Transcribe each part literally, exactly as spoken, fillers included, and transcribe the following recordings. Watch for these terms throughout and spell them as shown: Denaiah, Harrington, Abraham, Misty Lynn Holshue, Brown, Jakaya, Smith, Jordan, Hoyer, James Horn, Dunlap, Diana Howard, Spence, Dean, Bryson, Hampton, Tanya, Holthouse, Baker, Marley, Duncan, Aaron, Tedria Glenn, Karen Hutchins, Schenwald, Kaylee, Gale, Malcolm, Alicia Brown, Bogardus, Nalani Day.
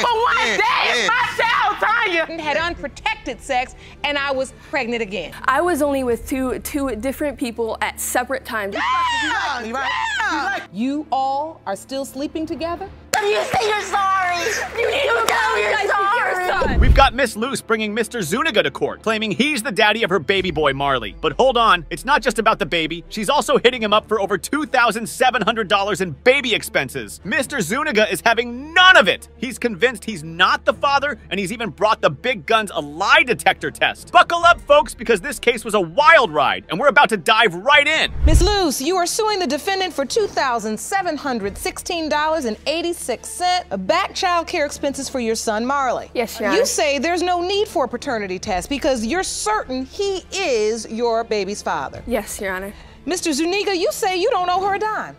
for one yeah, day. Yeah. It's my child, Tanya. I had unprotected sex, and I was pregnant again. I was only with two two different people at separate times. Yeah, yeah, yeah. Right. You all are still sleeping together? You say you're sorry. You need to tell you're sorry. We've got Miss Luce bringing Mister Zuniga to court, claiming he's the daddy of her baby boy, Marley. But hold on, it's not just about the baby. She's also hitting him up for over two thousand seven hundred dollars in baby expenses. Mister Zuniga is having none of it. He's convinced he's not the father, and he's even brought the big guns a lie detector test. Buckle up, folks, because this case was a wild ride, and we're about to dive right in. Miss Luce, you are suing the defendant for two thousand seven hundred sixteen dollars and eighty cents. Back child care expenses for your son, Marley. Yes, Your Honor. You say there's no need for a paternity test because you're certain he is your baby's father. Yes, Your Honor. Mister Zuniga, you say you don't owe her a dime.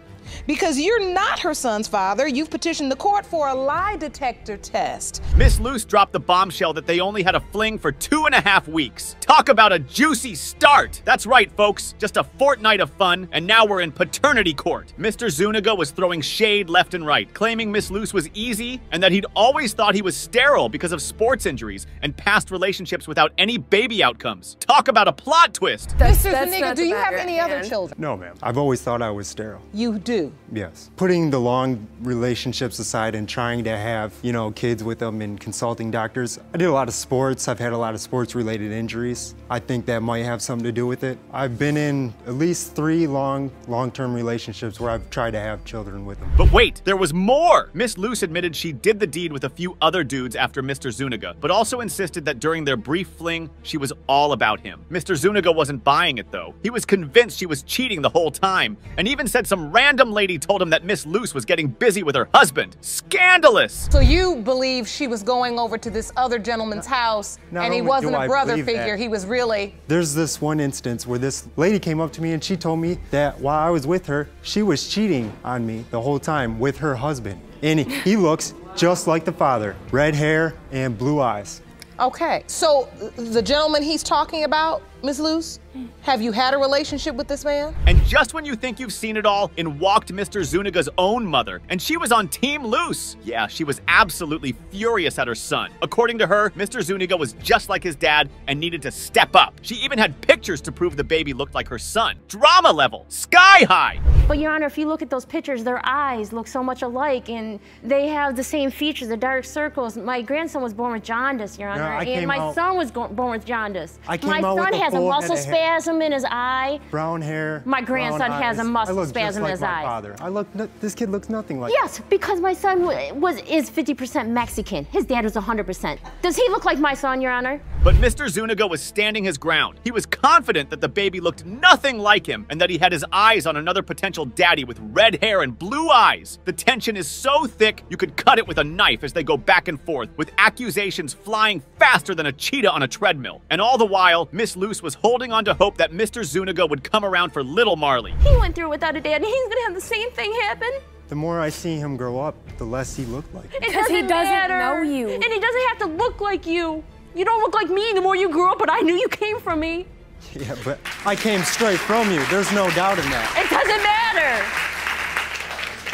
Because you're not her son's father, you've petitioned the court for a lie detector test. Miss Luce dropped the bombshell that they only had a fling for two and a half weeks. Talk about a juicy start. That's right, folks. Just a fortnight of fun, and now we're in paternity court. Mister Zuniga was throwing shade left and right, claiming Miss Luce was easy and that he'd always thought he was sterile because of sports injuries and past relationships without any baby outcomes. Talk about a plot twist. That's, Mister That's Zuniga, do you have any other children? No, ma'am. I've always thought I was sterile. You do? Yes. Putting the long relationships aside and trying to have, you know, kids with them and consulting doctors. I did a lot of sports. I've had a lot of sports-related injuries. I think that might have something to do with it. I've been in at least three long, long-term relationships where I've tried to have children with them. But wait, there was more! Miss Luce admitted she did the deed with a few other dudes after Mister Zuniga, but also insisted that during their brief fling, she was all about him. Mister Zuniga wasn't buying it, though. He was convinced she was cheating the whole time, and even said some random lady told him that Miss Luce was getting busy with her husband. Scandalous! So you believe she was going over to this other gentleman's house, not and he wasn't a brother figure, that. He was really... There's this one instance where this lady came up to me and she told me that while I was with her, she was cheating on me the whole time with her husband. And he looks just like the father. Red hair and blue eyes. Okay, so the gentleman he's talking about, Miss Luce, have you had a relationship with this man? And just when you think you've seen it all, in walked Mister Zuniga's own mother, and she was on Team Luce. Yeah, she was absolutely furious at her son. According to her, Mister Zuniga was just like his dad and needed to step up. She even had pictures to prove the baby looked like her son. Drama level, sky high. But Your Honor, if you look at those pictures, their eyes look so much alike, and they have the same features, the dark circles. My grandson was born with jaundice, Your Honor, yeah, and my out, son was born with jaundice. I came my out son with has a muscle spasm in his eye. Brown hair. My grandson has a muscle spasm in his eye. I look just like my father. I look. This kid looks nothing like. Yes, that. Because my son was is fifty percent Mexican. His dad was one hundred percent. Does he look like my son, Your Honor? But Mister Zuniga was standing his ground. He was confident that the baby looked nothing like him, and that he had his eyes on another potential daddy with red hair and blue eyes. The tension is so thick you could cut it with a knife as they go back and forth, with accusations flying faster than a cheetah on a treadmill. And all the while, Miss Luce was holding on to hope that Mister Zuniga would come around for little Marley. He went through without a dad, and he's gonna have the same thing happen. The more I see him grow up, the less he looked like him. Because he doesn't know you. And he doesn't have to look like you. You don't look like me the more you grew up, but I knew you came from me. Yeah, but I came straight from you. There's no doubt in that. It doesn't matter.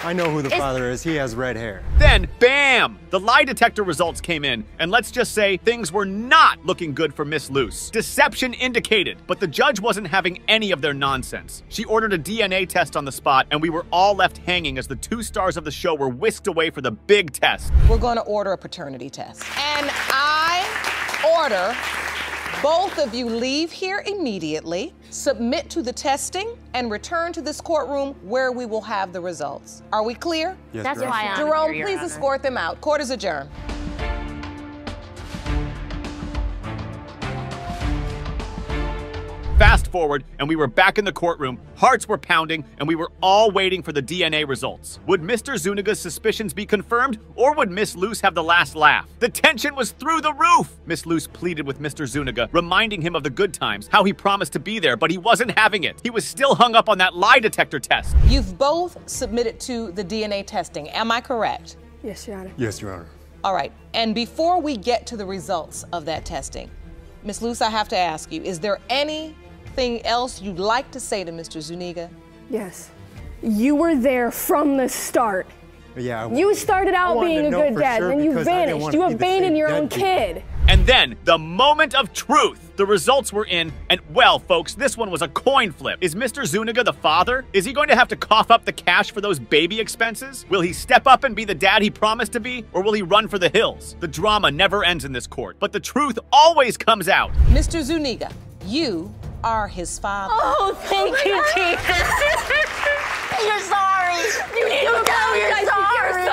I know who the it's father is. He has red hair. Then, bam! The lie detector results came in, and let's just say things were not looking good for Miss Luce. Deception indicated, but the judge wasn't having any of their nonsense. She ordered a D N A test on the spot, and we were all left hanging as the two stars of the show were whisked away for the big test. We're going to order a paternity test. And I order... both of you leave here immediately, submit to the testing, and return to this courtroom where we will have the results. Are we clear? Yes, that's why I'm here, Your Honor. Jerome, please escort them out. Court is adjourned. Fast forward, and we were back in the courtroom, hearts were pounding, and we were all waiting for the D N A results. Would Mister Zuniga's suspicions be confirmed, or would Miss Luce have the last laugh? The tension was through the roof! Miss Luce pleaded with Mister Zuniga, reminding him of the good times, how he promised to be there, but he wasn't having it. He was still hung up on that lie detector test. You've both submitted to the D N A testing, am I correct? Yes, Your Honor. Yes, Your Honor. All right, and before we get to the results of that testing, Miss Luce, I have to ask you, is there any anything else you'd like to say to Mister Zuniga? Yes. You were there from the start. Yeah. You started out being a good dad, sure, and you vanished. You abandoned your own kid. And then, the moment of truth. The results were in, and well, folks, this one was a coin flip. Is Mister Zuniga the father? Is he going to have to cough up the cash for those baby expenses? Will he step up and be the dad he promised to be? Or will he run for the hills? The drama never ends in this court, but the truth always comes out. Mister Zuniga, you are his father. Oh, thank oh you, Jesus. You're sorry. You, you, you know you're sorry. You're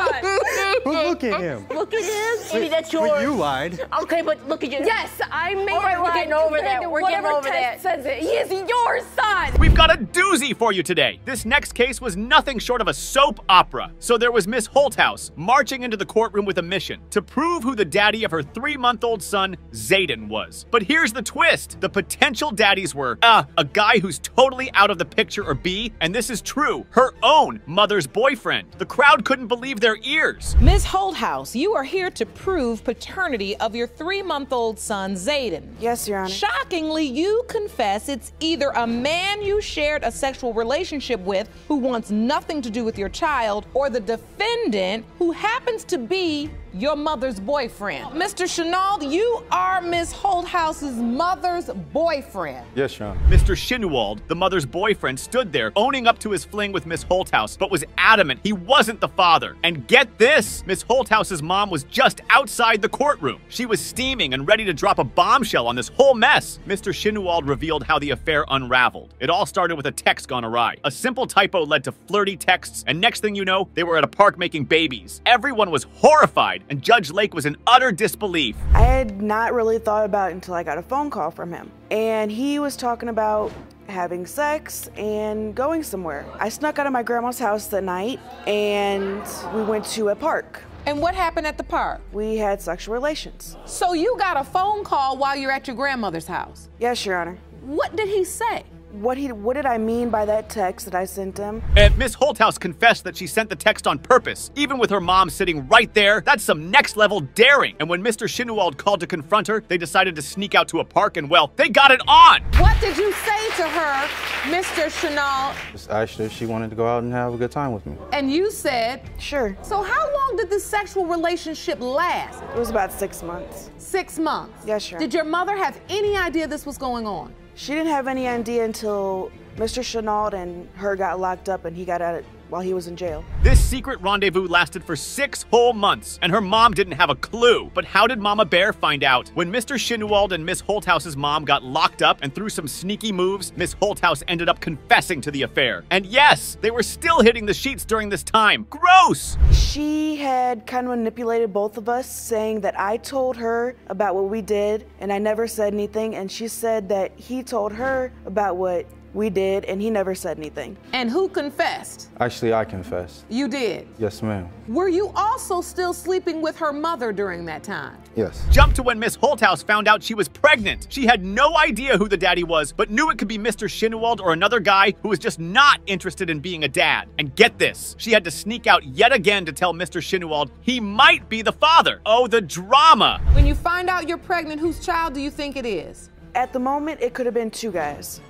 But look at him. Look at him. Maybe that's yours. But you lied. Okay, but look at you. Yes, I made it. All right, we're getting over that. We're getting over that. Says it. He is your son. We've got a doozy for you today. This next case was nothing short of a soap opera. So there was Miss Holthouse marching into the courtroom with a mission to prove who the daddy of her three-month-old son, Zayden, was. But here's the twist. The potential daddies were, uh, a guy who's totally out of the picture, or B, and this is true, her own mother's boyfriend. The crowd couldn't believe their ears. Miz Holthouse, you are here to prove paternity of your three-month-old son, Zayden. Yes, Your Honor. Shockingly, you confess it's either a man you shared a sexual relationship with who wants nothing to do with your child, or the defendant who happens to be your mother's boyfriend. Mister Schenwald, you are Miss Holthouse's mother's boyfriend. Yes, Sean. Mister Schenwald, the mother's boyfriend, stood there owning up to his fling with Miss Holthouse, but was adamant he wasn't the father. And get this, Miss Holthouse's mom was just outside the courtroom. She was steaming and ready to drop a bombshell on this whole mess. Mister Schenwald revealed how the affair unraveled. It all started with a text gone awry. A simple typo led to flirty texts, and next thing you know, they were at a park making babies. Everyone was horrified, and Judge Lake was in utter disbelief. I had not really thought about it until I got a phone call from him. And he was talking about having sex and going somewhere. I snuck out of my grandma's house that night and we went to a park. And what happened at the park? We had sexual relations. So you got a phone call while you're at your grandmother's house? Yes, Your Honor. What did he say? What, he, what did I mean by that text that I sent him? And Miss Holthouse confessed that she sent the text on purpose, even with her mom sitting right there. That's some next level daring. And when Mister Schenwald called to confront her, they decided to sneak out to a park, and well, they got it on. What did you say to her, Mister Schenwald? I said she wanted to go out and have a good time with me. And you said? Sure. So how long did this sexual relationship last? It was about six months. Six months? Yes, sure. Did your mother have any idea this was going on? She didn't have any idea until Mister Schenwald and her got locked up and he got out while he was in jail. This secret rendezvous lasted for six whole months, and her mom didn't have a clue. But how did Mama Bear find out? When Mister Schenwald and Miss Holthouse's mom got locked up, and through some sneaky moves, Miss Holthouse ended up confessing to the affair. And yes, they were still hitting the sheets during this time. Gross! She had kind of manipulated both of us, saying that I told her about what we did, and I never said anything, and she said that he told her about what we did, and he never said anything. And who confessed? Actually, I confessed. You did? Yes, ma'am. Were you also still sleeping with her mother during that time? Yes. Jump to when Miss Holthouse found out she was pregnant. She had no idea who the daddy was, but knew it could be Mister Schenwald or another guy who was just not interested in being a dad. And get this, she had to sneak out yet again to tell Mister Schenwald he might be the father. Oh, the drama. When you find out you're pregnant, whose child do you think it is? At the moment, it could have been two guys.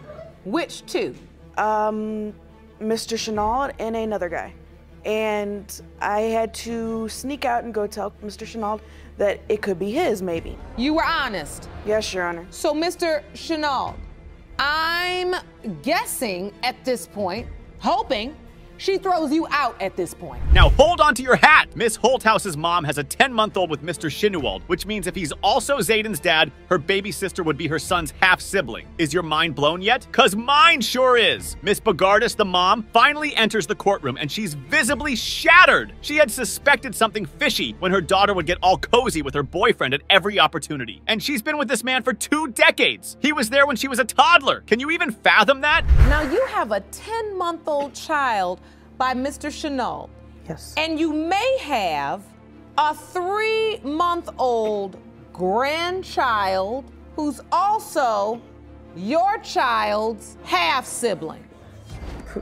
Which two? Um, Mister Schenwald and another guy. And I had to sneak out and go tell Mister Schenwald that it could be his, maybe. You were honest? Yes, Your Honor. So, Mister Schenwald, I'm guessing at this point, hoping, she throws you out at this point. Now hold on to your hat. Miss Holthouse's mom has a ten-month-old with Mister Schenwald, which means if he's also Zayden's dad, her baby sister would be her son's half-sibling. Is your mind blown yet? Cause mine sure is. Miss Bogardus, the mom, finally enters the courtroom and she's visibly shattered. She had suspected something fishy when her daughter would get all cozy with her boyfriend at every opportunity. And she's been with this man for two decades. He was there when she was a toddler. Can you even fathom that? Now you have a ten-month-old child by Mister Schenwald. Yes. And you may have a three-month-old grandchild who's also your child's half-sibling.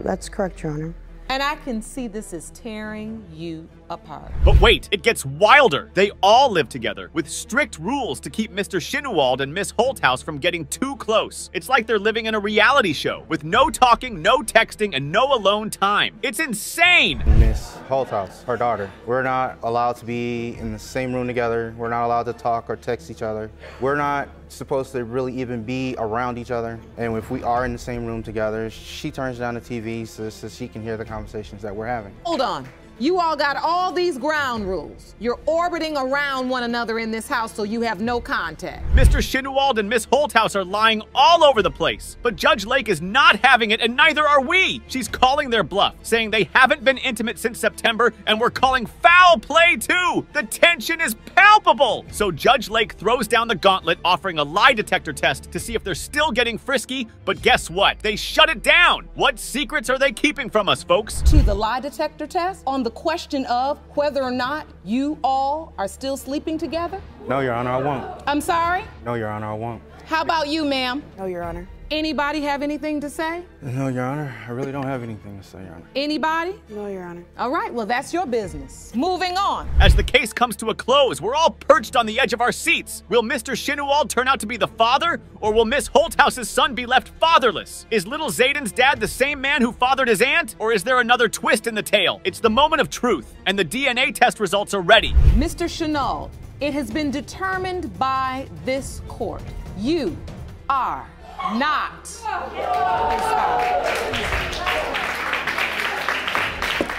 That's correct, Your Honor. And I can see this is tearing you apart. But wait, it gets wilder. They all live together with strict rules to keep Mister Schenwald and Miss Holthouse from getting too close. It's like they're living in a reality show with no talking, no texting, and no alone time. It's insane. Miss Holthouse, her daughter, we're not allowed to be in the same room together. We're not allowed to talk or text each other. We're not supposed to really even be around each other. And if we are in the same room together, she turns down the T V so, so she can hear the conversations that we're having. Hold on. You all got all these ground rules. You're orbiting around one another in this house, so you have no contact. Mister Schenwald and Miss Holthouse are lying all over the place, but Judge Lake is not having it, and neither are we. She's calling their bluff, saying they haven't been intimate since September, and we're calling foul play too. The tension is palpable. So Judge Lake throws down the gauntlet, offering a lie detector test to see if they're still getting frisky, but guess what? They shut it down. What secrets are they keeping from us, folks? To the lie detector test? On the question of whether or not you all are still sleeping together? No, Your Honor, I won't. I'm sorry? No, Your Honor, I won't. How about you, ma'am? No, Your Honor. Anybody have anything to say? No, Your Honor. I really don't have anything to say, Your Honor. Anybody? No, Your Honor. All right, well, that's your business. Moving on. As the case comes to a close, we're all perched on the edge of our seats. Will Mister Schenwald turn out to be the father, or will Miss Holthouse's son be left fatherless? Is little Zayden's dad the same man who fathered his aunt, or is there another twist in the tale? It's the moment of truth, and the D N A test results are ready. Mister Schenwald, it has been determined by this court. You are not.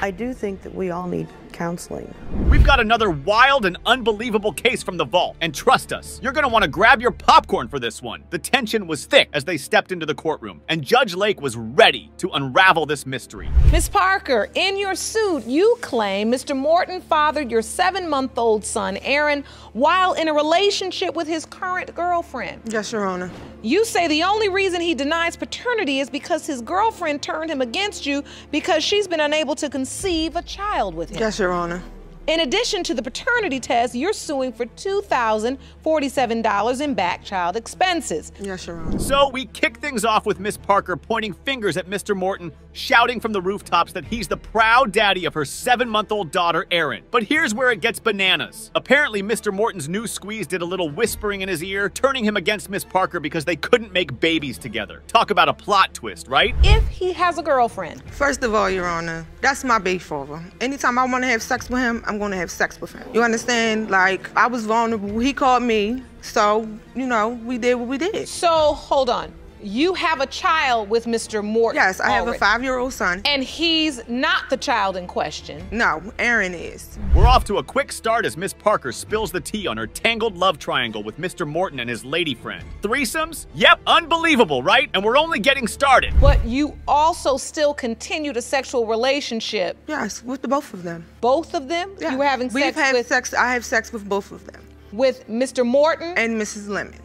I do think that we all need counseling. We've got another wild and unbelievable case from the vault, and trust us, you're gonna wanna grab your popcorn for this one. The tension was thick as they stepped into the courtroom, and Judge Lake was ready to unravel this mystery. Miss Parker, in your suit, you claim Mister Morton fathered your seven-month-old son, Aaron, while in a relationship with his current girlfriend. Yes, Your Honor. You say the only reason he denies paternity is because his girlfriend turned him against you because she's been unable to conceive a child with him. Yes, Your Honor. In addition to the paternity test, you're suing for two thousand forty-seven dollars in back child expenses. Yes, Your Honor. So we kick things off with Miss Parker pointing fingers at Mister Morton, shouting from the rooftops that he's the proud daddy of her seven-month-old daughter, Aaron. But here's where it gets bananas. Apparently, Mister Morton's new squeeze did a little whispering in his ear, turning him against Miss Parker because they couldn't make babies together. Talk about a plot twist, right? If he has a girlfriend. First of all, Your Honor, that's my baby father. Anytime I want to have sex with him, I'm I'm gonna have sex with him. You understand? Like, I was vulnerable, he called me, so, you know, we did what we did. So, hold on. You have a child with Mister Morton. Yes, I already have a five-year-old son. And he's not the child in question. No, Aaron is. We're off to a quick start as Miss Parker spills the tea on her tangled love triangle with Mister Morton and his lady friend. Threesomes? Yep, unbelievable, right? And we're only getting started. But you also still continued a sexual relationship. Yes, with the both of them. Both of them? Yeah. You were having We've sex had with... sex, I have sex with both of them. With Mister Morton? And Missus Lemon.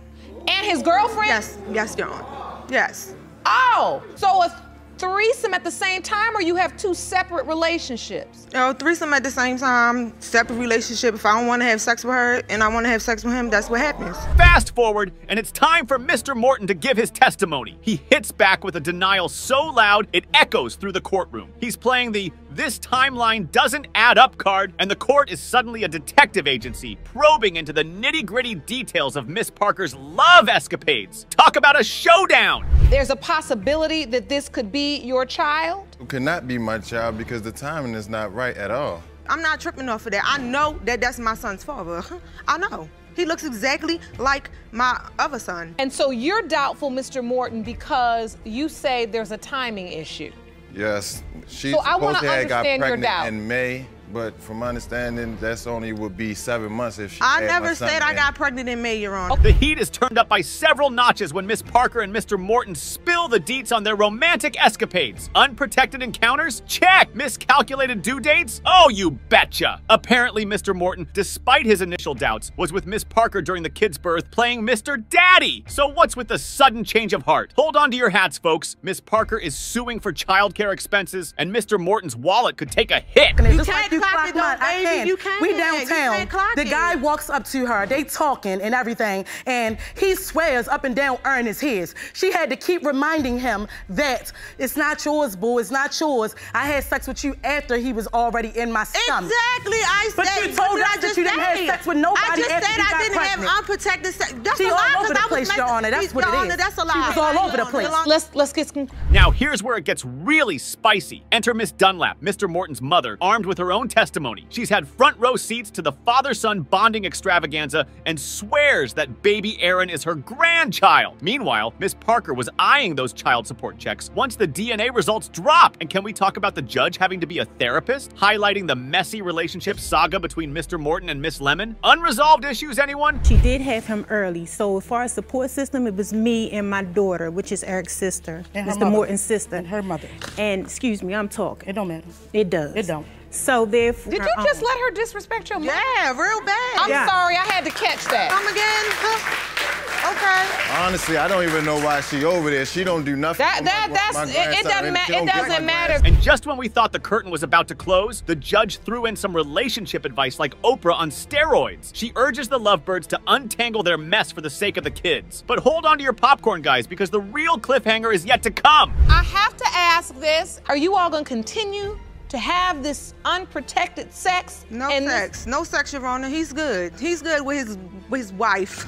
And his girlfriend? Yes, yes, Your Honor. Yes. Oh, so a threesome at the same time, or you have two separate relationships? No, threesome at the same time, separate relationship. If I don't want to have sex with her and I want to have sex with him, that's what happens. Fast forward, and it's time for Mister Morton to give his testimony. He hits back with a denial so loud it echoes through the courtroom. He's playing the "this timeline doesn't add up" card, and the court is suddenly a detective agency probing into the nitty-gritty details of Miss Parker's love escapades. Talk about a showdown! There's a possibility that this could be your child? It could not be my child because the timing is not right at all. I'm not tripping off of that. I know that that's my son's father. I know. He looks exactly like my other son. And so you're doubtful, Mister Morton, because you say there's a timing issue. Yes, she so supposed to have got pregnant in May, but from my understanding, that's only would be seven months if she I had never said I in. got pregnant in May, Your Honor. The heat is turned up by several notches when Miss Parker and Mister Morton spill the deets on their romantic escapades. Unprotected encounters? Check! Miscalculated due dates? Oh, you betcha! Apparently, Mister Morton, despite his initial doubts, was with Miss Parker during the kid's birth playing Mister Daddy! So what's with the sudden change of heart? Hold on to your hats, folks. Miss Parker is suing for childcare expenses, and Mister Morton's wallet could take a hit. You can't you clock mine. I can. You can. We downtown. You can't the guy it. walks up to her. They talking and everything, and he swears up and down Aaron is his. She had to keep reminding him that it's not yours, boo. It's not yours. I had sex with you after he was already in my stomach. Exactly. I but said. But you told us that you didn't have sex with nobody after you got pregnant. I just said I didn't pregnant. have unprotected sex. That's she a lie. All over the place, Your Honor. That's what it is. That's a lie. She was all over the place. Let's let's get some. Now here's where it gets really spicy. Enter Miss Dunlap, Mister Morton's mother, armed with her own testimony. She's had front row seats to the father-son bonding extravaganza and swears that baby Aaron is her grandchild. Meanwhile, Miss Parker was eyeing those child support checks once the D N A results dropped. And can we talk about the judge having to be a therapist, highlighting the messy relationship saga between Mister Morton and Miss Lemon? Unresolved issues, anyone? She did have him early, so as far as support system, it was me and my daughter, which is Eric's sister, and Mister Morton's sister. And her mother. And, excuse me, I'm talking. It don't matter. It does. It don't. So therefore, did you just let her disrespect your mom? Yeah, real bad. I'm yeah. sorry, I had to catch that. Come again? Okay. Honestly, I don't even know why she over there. She don't do nothing. That, that, my, that's, my it, it doesn't, ma it doesn't matter. And just when we thought the curtain was about to close, the judge threw in some relationship advice like Oprah on steroids. She urges the lovebirds to untangle their mess for the sake of the kids. But hold on to your popcorn, guys, because the real cliffhanger is yet to come. I have to ask this. Are you all gonna continue to have this unprotected sex? No sex, no sex, Your Honor. He's good. He's good with his with his wife.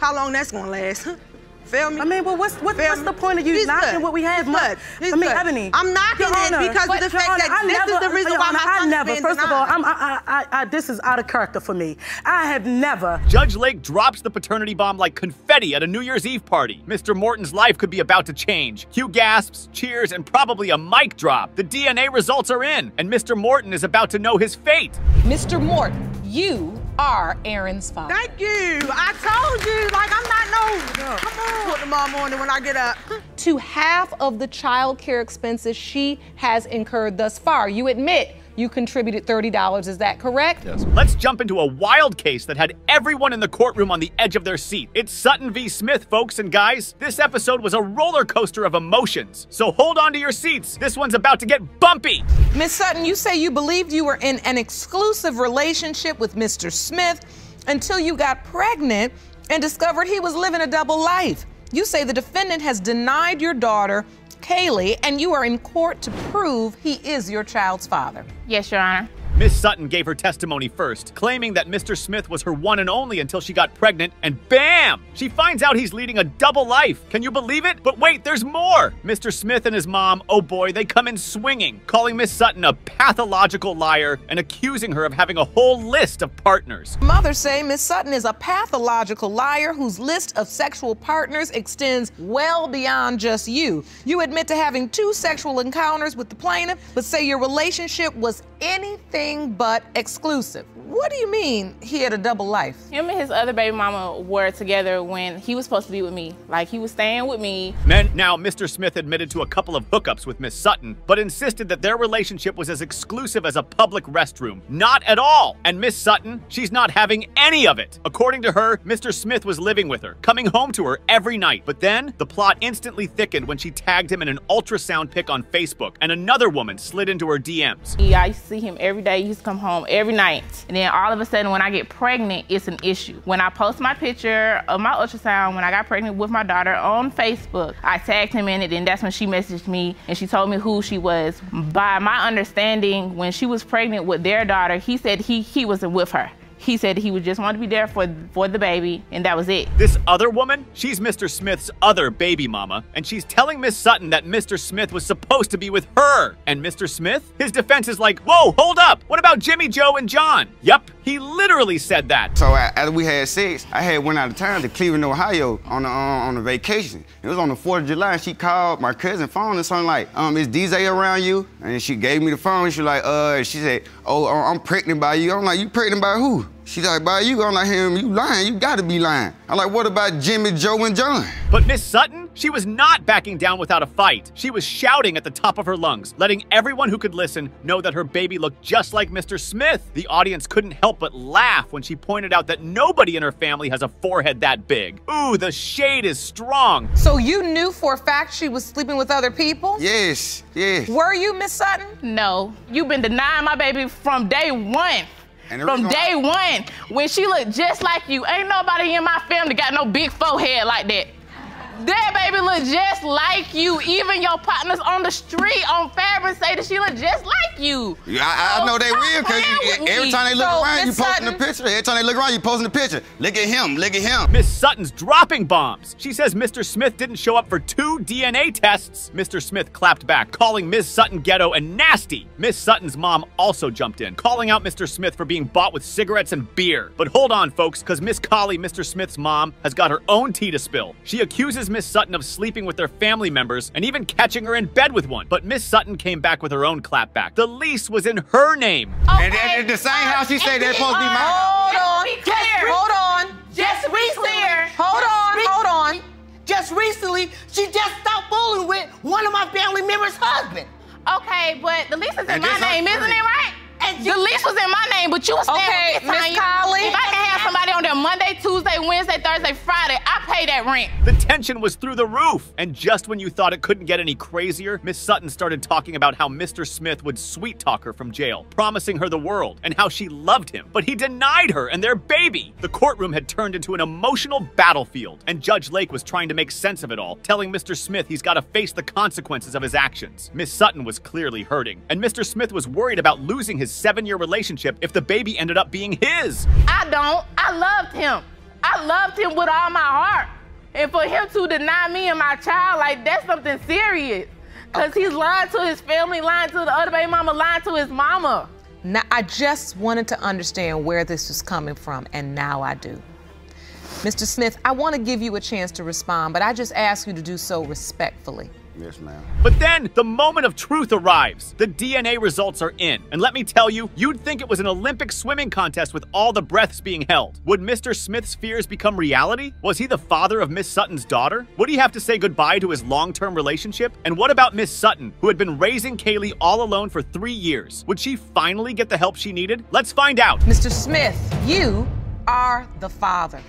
How long that's gonna last? Feel me? I mean, well, what's what, what's the point of you He's knocking good. what we have? He's good. He's I mean, good. Ebony. I'm knocking Honor, it because of the fact Honor, that I this never, is the reason Honor, why my I never. First of all, I'm, I, I, I, this is out of character for me. I have never. Judge Lake drops the paternity bomb like confetti at a New Year's Eve party. Mister Morton's life could be about to change. Hugh gasps, cheers, and probably a mic drop. The D N A results are in, and Mister Morton is about to know his fate. Mister Morton, you are Aaron's father. Thank you. I told you, like, I'm not no, no. Come on. Put them all morning when I get up. To half of the child care expenses she has incurred thus far. You admit you contributed thirty dollars, is that correct? Yes. Let's jump into a wild case that had everyone in the courtroom on the edge of their seat. It's Sutton v. Smith, folks, and guys, this episode was a roller coaster of emotions. So hold on to your seats. This one's about to get bumpy. Miss Sutton, you say you believed you were in an exclusive relationship with Mister Smith until you got pregnant and discovered he was living a double life. You say the defendant has denied your daughter Kaylee, and you are in court to prove he is your child's father. Yes, Your Honor. Miss Sutton gave her testimony first, claiming that Mister Smith was her one and only until she got pregnant, and bam! She finds out he's leading a double life. Can you believe it? But wait, there's more! Mister Smith and his mom, oh boy, they come in swinging, calling Miss Sutton a pathological liar and accusing her of having a whole list of partners. Mothers say Miss Sutton is a pathological liar whose list of sexual partners extends well beyond just you. You admit to having two sexual encounters with the plaintiff, but say your relationship was anything but exclusive. What do you mean he had a double life? Him and his other baby mama were together when he was supposed to be with me. Like, he was staying with me. Now, Mister Smith admitted to a couple of hookups with Miss Sutton, but insisted that their relationship was as exclusive as a public restroom. Not at all. And Miss Sutton, she's not having any of it. According to her, Mister Smith was living with her, coming home to her every night. But then, the plot instantly thickened when she tagged him in an ultrasound pic on Facebook, and another woman slid into her D Ms. Yeah, I see him every day. He used to come home every night. And then all of a sudden, when I get pregnant, it's an issue. When I post my picture of my ultrasound, when I got pregnant with my daughter on Facebook, I tagged him in it, and that's when she messaged me, and she told me who she was. By my understanding, when she was pregnant with their daughter, he said he, he wasn't with her. He said he would just want to be there for, for the baby, and that was it. This other woman, she's Mister Smith's other baby mama, and she's telling Miss Sutton that Mister Smith was supposed to be with her. And Mister Smith, his defense is like, whoa, hold up. What about Jimmy, Joe, and John? Yep, he literally said that. So after we had sex, I had went out of town to Cleveland, Ohio on a, on a vacation. It was on the fourth of July, and she called my cousin's phone and something like, um, is D J around you? And she gave me the phone, and she like, uh, and she said, oh, I'm pregnant by you. I'm like, you pregnant by who? She's like, by you, I'm like, him, you lying, you gotta be lying. I'm like, what about Jimmy, Joe, and John? But Miss Sutton, She was not backing down without a fight. She was shouting at the top of her lungs, letting everyone who could listen know that her baby looked just like Mister Smith. The audience couldn't help but laugh when she pointed out that nobody in her family has a forehead that big. Ooh, the shade is strong. So you knew for a fact she was sleeping with other people? Yes, yes. Were you, Miss Sutton? No. You've been denying my baby from day one. From day one, when she looked just like you. Ain't nobody in my family got no big forehead like that. That baby looked just like you. Even your partners on the street on Fabric say that she looked just like you. Yeah, I, so I know they will, because every time they look so around, you posting the picture. Every time they look around, you posting the picture. Look at him, look at him. Miss Sutton's dropping bombs. She says Mister Smith didn't show up for two D N A tests. Mister Smith clapped back, calling Miss Sutton ghetto and nasty. Miss Sutton's mom also jumped in, calling out Mister Smith for being bought with cigarettes and beer. But hold on, folks, because Miss Collie, Mister Smith's mom, has got her own tea to spill. She accuses Miss Sutton of sleeping with their family members and even catching her in bed with one. But Miss Sutton came back with her own clapback. The lease was in her name. Okay. And, and, and the same house she said that's supposed to be mine. Hold on, clear. hold on. Just recently, hold on, hold on. Just recently, she just stopped fooling with one of my family members' husband. Okay, but the lease is in my name, isn't it right? The lease was in my name, but you was okay, Miss Collie. If I can have somebody on there Monday, Tuesday, Wednesday, Thursday, Friday, I pay that rent. The tension was through the roof. And just when you thought it couldn't get any crazier, Miss Sutton started talking about how Mister Smith would sweet talk her from jail, promising her the world and how she loved him. But he denied her and their baby. The courtroom had turned into an emotional battlefield, and Judge Lake was trying to make sense of it all, telling Mister Smith he's got to face the consequences of his actions. Miss Sutton was clearly hurting, and Mister Smith was worried about losing his seven-year relationship if the baby ended up being his. I don't. I loved him. I loved him with all my heart. And for him to deny me and my child, like, that's something serious. Because he's lying to his family, lying to the other baby mama, lying to his mama. Now, I just wanted to understand where this was coming from, and now I do. Mister Smith, I want to give you a chance to respond, but I just ask you to do so respectfully. Yes, ma'am. But then the moment of truth arrives. The D N A results are in. And let me tell you, you'd think it was an Olympic swimming contest with all the breaths being held. Would Mister Smith's fears become reality? Was he the father of Miss Sutton's daughter? Would he have to say goodbye to his long-term relationship? And what about Miss Sutton, who had been raising Kaylee all alone for three years? Would she finally get the help she needed? Let's find out. Mister Smith, you are the father.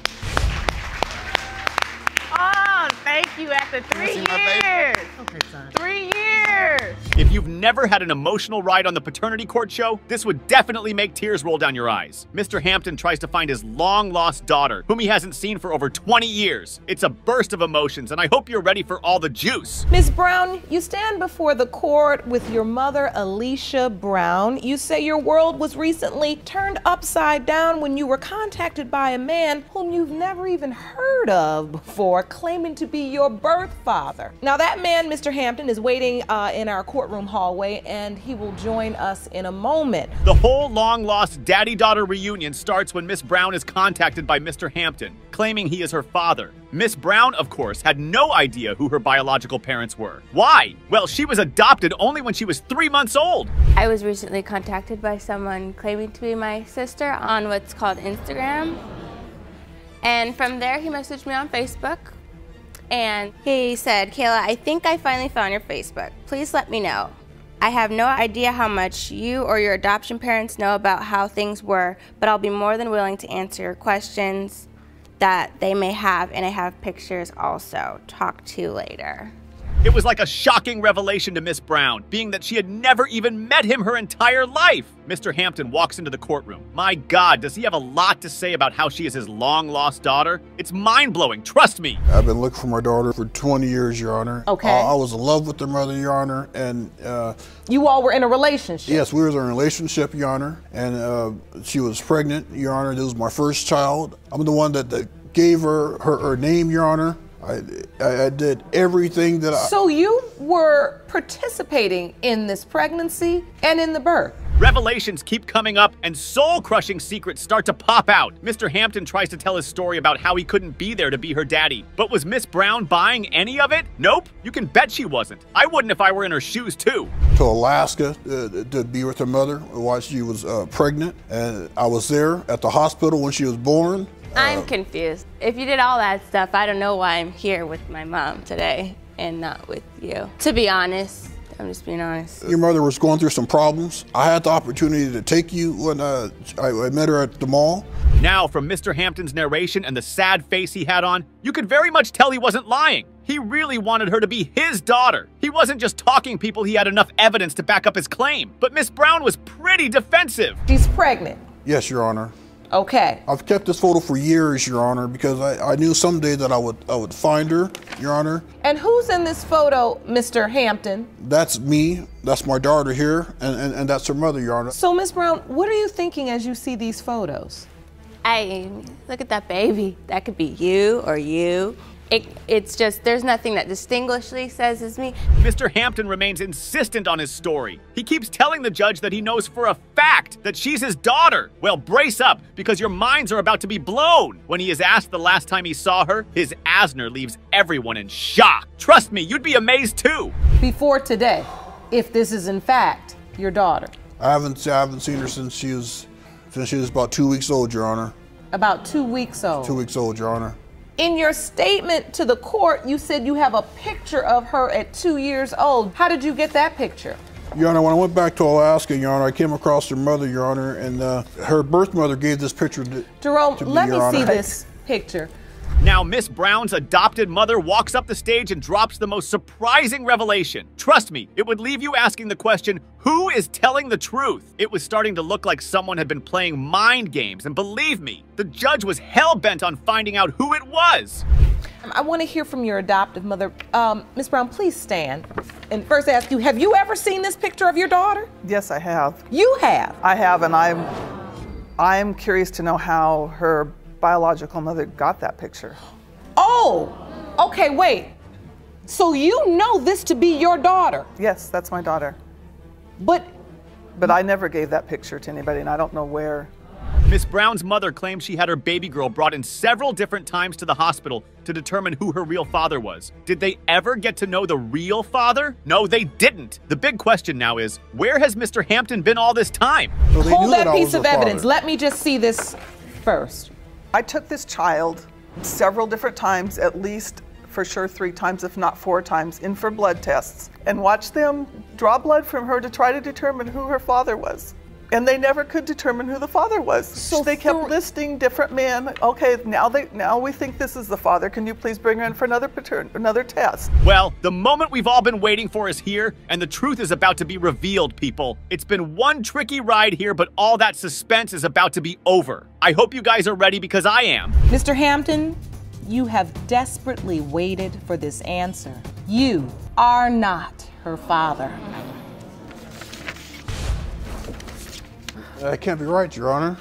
Oh, thank you, after three years. Okay, son. Three years. If you've never had an emotional ride on the Paternity Court show, this would definitely make tears roll down your eyes. Mister Hampton tries to find his long-lost daughter, whom he hasn't seen for over twenty years. It's a burst of emotions, and I hope you're ready for all the juice. Miz Brown, you stand before the court with your mother, Alicia Brown. You say your world was recently turned upside down when you were contacted by a man whom you've never even heard of before, claiming to be your birth father. Now that man, Mister Hampton, is waiting uh, in our courtroom hallway, and he will join us in a moment. The whole long-lost daddy-daughter reunion starts when Miss Brown is contacted by Mister Hampton, claiming he is her father. Miss Brown, of course, had no idea who her biological parents were. Why? Well, she was adopted only when she was three months old. I was recently contacted by someone claiming to be my sister on what's called Instagram. And from there, he messaged me on Facebook, and he said, Kayla, I think I finally found your Facebook. Please let me know. I have no idea how much you or your adoption parents know about how things were, but I'll be more than willing to answer your questions that they may have, and I have pictures also. Talk to you later. It was like a shocking revelation to Miss Brown, being that she had never even met him her entire life. Mister Hampton walks into the courtroom. My God, does he have a lot to say about how she is his long-lost daughter? It's mind-blowing, trust me. I've been looking for my daughter for twenty years, Your Honor. Okay. Uh, I was in love with her mother, Your Honor, and... Uh, you all were in a relationship? Yes, we were in a relationship, Your Honor, and uh, she was pregnant, Your Honor. This was my first child. I'm the one that, that gave her, her her name, Your Honor. I, I did everything that I... So you were participating in this pregnancy and in the birth? Revelations keep coming up, and soul-crushing secrets start to pop out. Mister Hampton tries to tell his story about how he couldn't be there to be her daddy. But was Miss Brown buying any of it? Nope. You can bet she wasn't. I wouldn't if I were in her shoes, too. To Alaska uh, to be with her mother while she was uh, pregnant. And I was there at the hospital when she was born. I'm confused. If you did all that stuff, I don't know why I'm here with my mom today and not with you. To be honest, I'm just being honest. Your mother was going through some problems. I had the opportunity to take you when uh, I met her at the mall. Now, from Mister Hampton's narration and the sad face he had on, you could very much tell he wasn't lying. He really wanted her to be his daughter. He wasn't just talking people. He had enough evidence to back up his claim. But Miss Brown was pretty defensive. She's pregnant. Yes, Your Honor. Okay. I've kept this photo for years, Your Honor, because I, I knew someday that I would I would find her, Your Honor. And who's in this photo, Mister Hampton? That's me, that's my daughter here, and, and, and that's her mother, Your Honor. So, Miss Brown, what are you thinking as you see these photos? I, look at that baby. That could be you or you. It, it's just, there's nothing that distinguishingly says it's me. Mister Hampton remains insistent on his story. He keeps telling the judge that he knows for a fact that she's his daughter. Well, brace up, because your minds are about to be blown. When he is asked the last time he saw her, his Asner leaves everyone in shock. Trust me, you'd be amazed too. Before today, if this is in fact your daughter. I haven't, I haven't seen her since she was, since she was about two weeks old, Your Honor. About two weeks old? Two weeks old, Your Honor. In your statement to the court, you said you have a picture of her at two years old. How did you get that picture? Your Honor, when I went back to Alaska, Your Honor, I came across her mother, Your Honor, and uh, her birth mother gave this picture to, Jerome, to me, let me Your Honor. See this picture. Now, Miss Brown's adopted mother walks up the stage and drops the most surprising revelation. Trust me, it would leave you asking the question, who is telling the truth? It was starting to look like someone had been playing mind games, and believe me, the judge was hell-bent on finding out who it was. I want to hear from your adoptive mother. Um, Miss Brown, please stand. And first ask you, have you ever seen this picture of your daughter? Yes, I have. You have? I have, and I'm, I'm curious to know how her biological mother got that picture. Oh, okay, wait. So you know this to be your daughter? Yes, that's my daughter. But But I never gave that picture to anybody, and I don't know where. Miss Brown's mother claims she had her baby girl brought in several different times to the hospital to determine who her real father was. Did they ever get to know the real father? No, they didn't. The big question now is, where has Mister Hampton been all this time? Well, hold that, that piece of evidence. Father. Let me just see this first. I took this child several different times, at least for sure three times, if not four times, in for blood tests and watched them draw blood from her to try to determine who her father was. And they never could determine who the father was. So they kept listing different men. Okay, now they now we think this is the father. Can you please bring her in for another patern another test? Well, the moment we've all been waiting for is here, and the truth is about to be revealed, people. It's been one tricky ride here, but all that suspense is about to be over. I hope you guys are ready, because I am. Mister Hampton, you have desperately waited for this answer. You are not her father. That can't be right, Your Honor.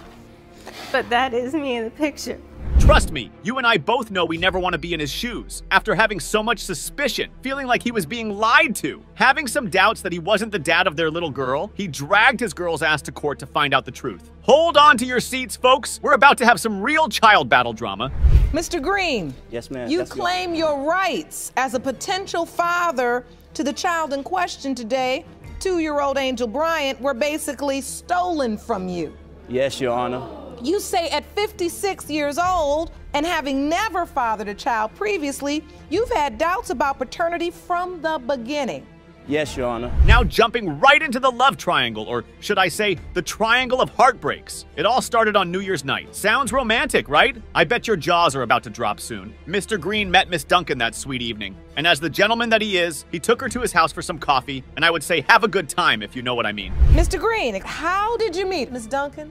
But that is me in the picture. Trust me, you and I both know we never want to be in his shoes. After having so much suspicion, feeling like he was being lied to, having some doubts that he wasn't the dad of their little girl, he dragged his girl's ass to court to find out the truth. Hold on to your seats, folks. We're about to have some real child battle drama. Mister Green. Yes, ma'am. You claim your rights as a potential father to the child in question today. Two-year-old Angel Bryant were basically stolen from you. Yes, Your Honor. You say at fifty-six years old and having never fathered a child previously, you've had doubts about paternity from the beginning. Yes, Your Honor. Now jumping right into the love triangle, or should I say, the triangle of heartbreaks. It all started on New Year's night. Sounds romantic, right? I bet your jaws are about to drop soon. Mister Green met Miss Duncan that sweet evening, and as the gentleman that he is, he took her to his house for some coffee, and I would say have a good time, if you know what I mean. Mister Green, how did you meet Miss Duncan?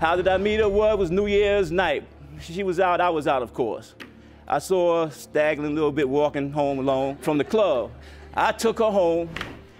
How did I meet her? Well, it was New Year's night. She was out, I was out, of course. I saw her staggering a little bit, walking home alone from the club. I took her home,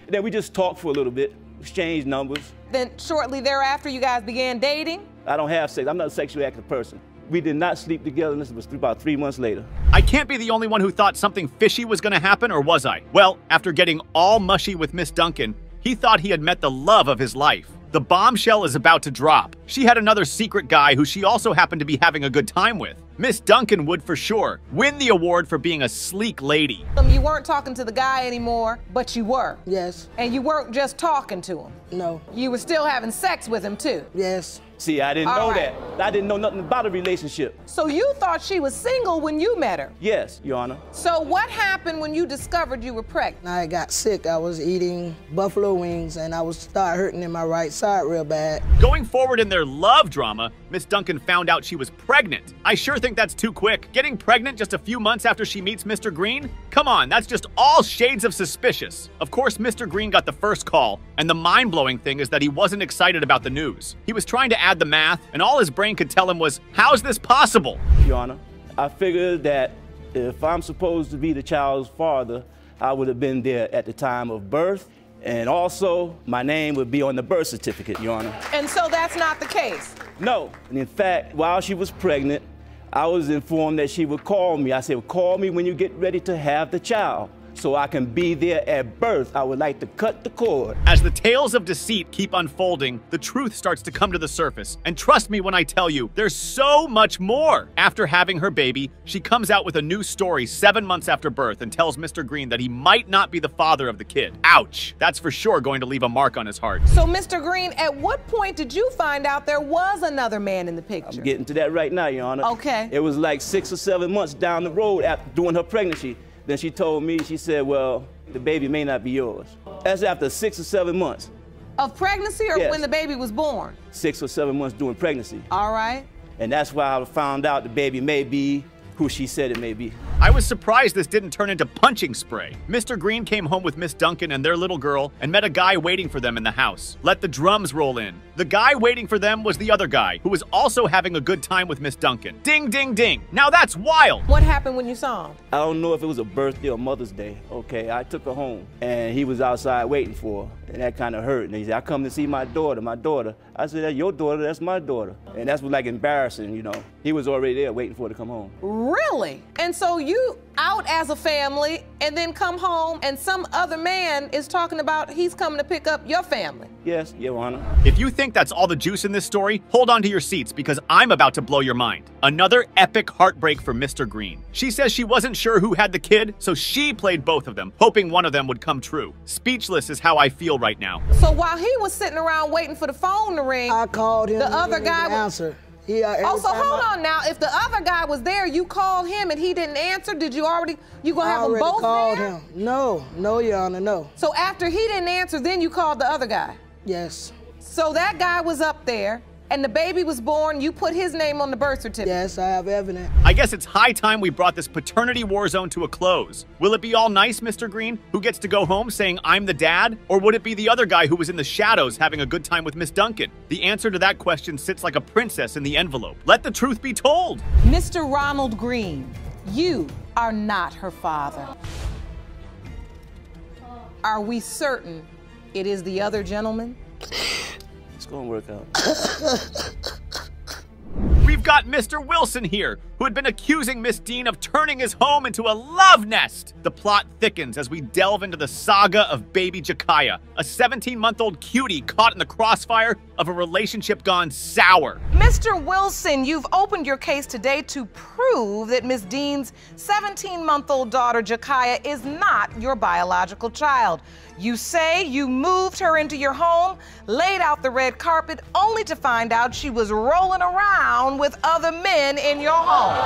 and then we just talked for a little bit, exchanged numbers. Then shortly thereafter, you guys began dating? I don't have sex. I'm not a sexually active person. We did not sleep together, and this was about three months later. I can't be the only one who thought something fishy was going to happen, or was I? Well, after getting all mushy with Miss Duncan, he thought he had met the love of his life. The bombshell is about to drop. She had another secret guy who she also happened to be having a good time with. Miss Duncan would, for sure, win the award for being a sleek lady. You weren't talking to the guy anymore, but you were. Yes. And you weren't just talking to him. No. You were still having sex with him, too. Yes. See, I didn't All know right. that. I didn't know nothing about a relationship. So you thought she was single when you met her? Yes, Your Honor. So what happened when you discovered you were pregnant? I got sick. I was eating buffalo wings, and I was started hurting in my right side real bad. Going forward in their love drama, Miss Duncan found out she was pregnant. I sure think that's too quick. Getting pregnant just a few months after she meets Mister Green? Come on, that's just all shades of suspicious. Of course, Mister Green got the first call, and the mind-blowing thing is that he wasn't excited about the news. He was trying to add the math, and all his brain could tell him was, how's this possible? Your Honor, I figured that if I'm supposed to be the child's father, I would have been there at the time of birth, and also my name would be on the birth certificate, Your Honor. And so that's not the case? No. And in fact, while she was pregnant, I was informed that she would call me. I said, well, call me when you get ready to have the child, so I can be there at birth. I would like to cut the cord. As the tales of deceit keep unfolding, the truth starts to come to the surface. And trust me when I tell you, there's so much more. After having her baby, she comes out with a new story seven months after birth and tells Mister Green that he might not be the father of the kid. Ouch, that's for sure going to leave a mark on his heart. So Mister Green, at what point did you find out there was another man in the picture? I'm getting to that right now, Your Honor. Okay. It was like six or seven months down the road after during her pregnancy. Then she told me, she said, well, the baby may not be yours. That's after six or seven months. Of pregnancy or yes. when the baby was born? Six or seven months during pregnancy. All right. And that's why I found out the baby may be who she said it may be. I was surprised this didn't turn into punching spray. Mister Green came home with Miss Duncan and their little girl and met a guy waiting for them in the house. Let the drums roll in. The guy waiting for them was the other guy, who was also having a good time with Miss Duncan. Ding, ding, ding. Now that's wild. What happened when you saw him? I don't know if it was a birthday or Mother's Day. Okay, I took her home, and he was outside waiting for her, and that kind of hurt. And he said, I come to see my daughter, my daughter. I said, that's your daughter, that's my daughter. And that's what, like, embarrassing, you know. He was already there waiting for her to come home. Really? And so you out as a family and then come home and some other man is talking about he's coming to pick up your family. Yes, Your Honor. If you think that's all the juice in this story, hold on to your seats because I'm about to blow your mind. Another epic heartbreak for Mister Green. She says she wasn't sure who had the kid, so she played both of them, hoping one of them would come true. Speechless is how I feel right now. So while he was sitting around waiting for the phone to ring, I called him. The other guy answered. Yeah, oh, so hold I... on now. If the other guy was there, you called him and he didn't answer. Did you already, you gonna have them both there? I already called him. No, no, Your Honor, no. So after he didn't answer, then you called the other guy? Yes. So that guy was up there and the baby was born. You put his name on the birth certificate? Yes, I have evidence. I guess it's high time we brought this paternity war zone to a close. Will it be all nice, Mister Green, who gets to go home saying I'm the dad? Or would it be the other guy who was in the shadows having a good time with Miss Duncan? The answer to that question sits like a princess in the envelope. Let the truth be told. Mister Ronald Green, you are not her father. Are we certain it is the other gentleman? It's gonna work out. We've got Mister Wilson here, who had been accusing Miss Dean of turning his home into a love nest. The plot thickens as we delve into the saga of baby Jakaya, a seventeen-month-old cutie caught in the crossfire of a relationship gone sour. Mister Wilson, you've opened your case today to prove that Miss Dean's seventeen-month-old daughter Jakaya is not your biological child. You say you moved her into your home, laid out the red carpet, only to find out she was rolling around with other men in your home.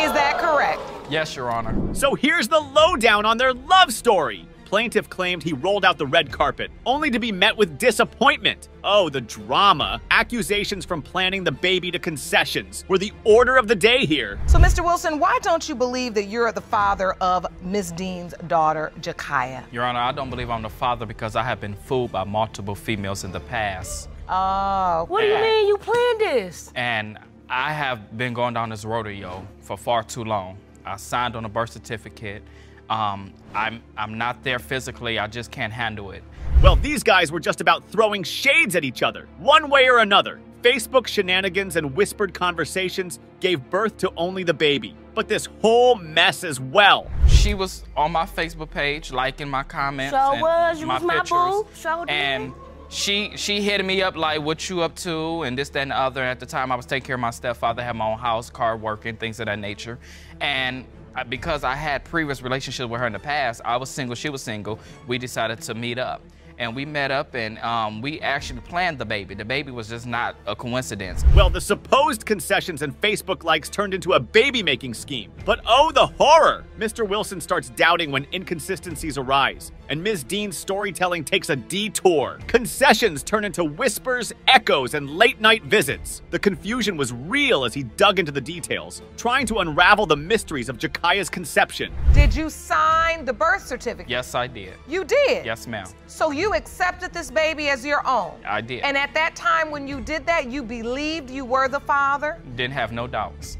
Is that correct? Yes, Your Honor. So here's the lowdown on their love story. Plaintiff claimed he rolled out the red carpet, only to be met with disappointment. Oh, the drama. Accusations from planning the baby to concessions were the order of the day here. So, Mister Wilson, why don't you believe that you're the father of Miss Dean's daughter, Jakaya? Your Honor, I don't believe I'm the father because I have been fooled by multiple females in the past. Oh. What do you mean you planned this? And I have been going down this rodeo for far too long. I signed on a birth certificate. Um, I'm, I'm not there physically, I just can't handle it. Well, these guys were just about throwing shades at each other, one way or another. Facebook shenanigans and whispered conversations gave birth to only the baby, but this whole mess as well. She was on my Facebook page, liking my comments so and was, you my was pictures. My boo. So and She she hit me up like, what you up to, and this, that, and the other. At the time, I was taking care of my stepfather, had my own house, car, working, things of that nature. And I, because I had previous relationships with her in the past, I was single, she was single, we decided to meet up. and we met up and um, we actually planned the baby. The baby was just not a coincidence. Well, the supposed concessions and Facebook likes turned into a baby-making scheme. But oh, the horror! Mister Wilson starts doubting when inconsistencies arise, and Miz Dean's storytelling takes a detour. Concessions turn into whispers, echoes, and late-night visits. The confusion was real as he dug into the details, trying to unravel the mysteries of Jekiah's conception. Did you sign the birth certificate? Yes, I did. You did? Yes, ma'am. So you accepted this baby as your own? I did. And at that time when you did that, you believed you were the father? Didn't have no doubts.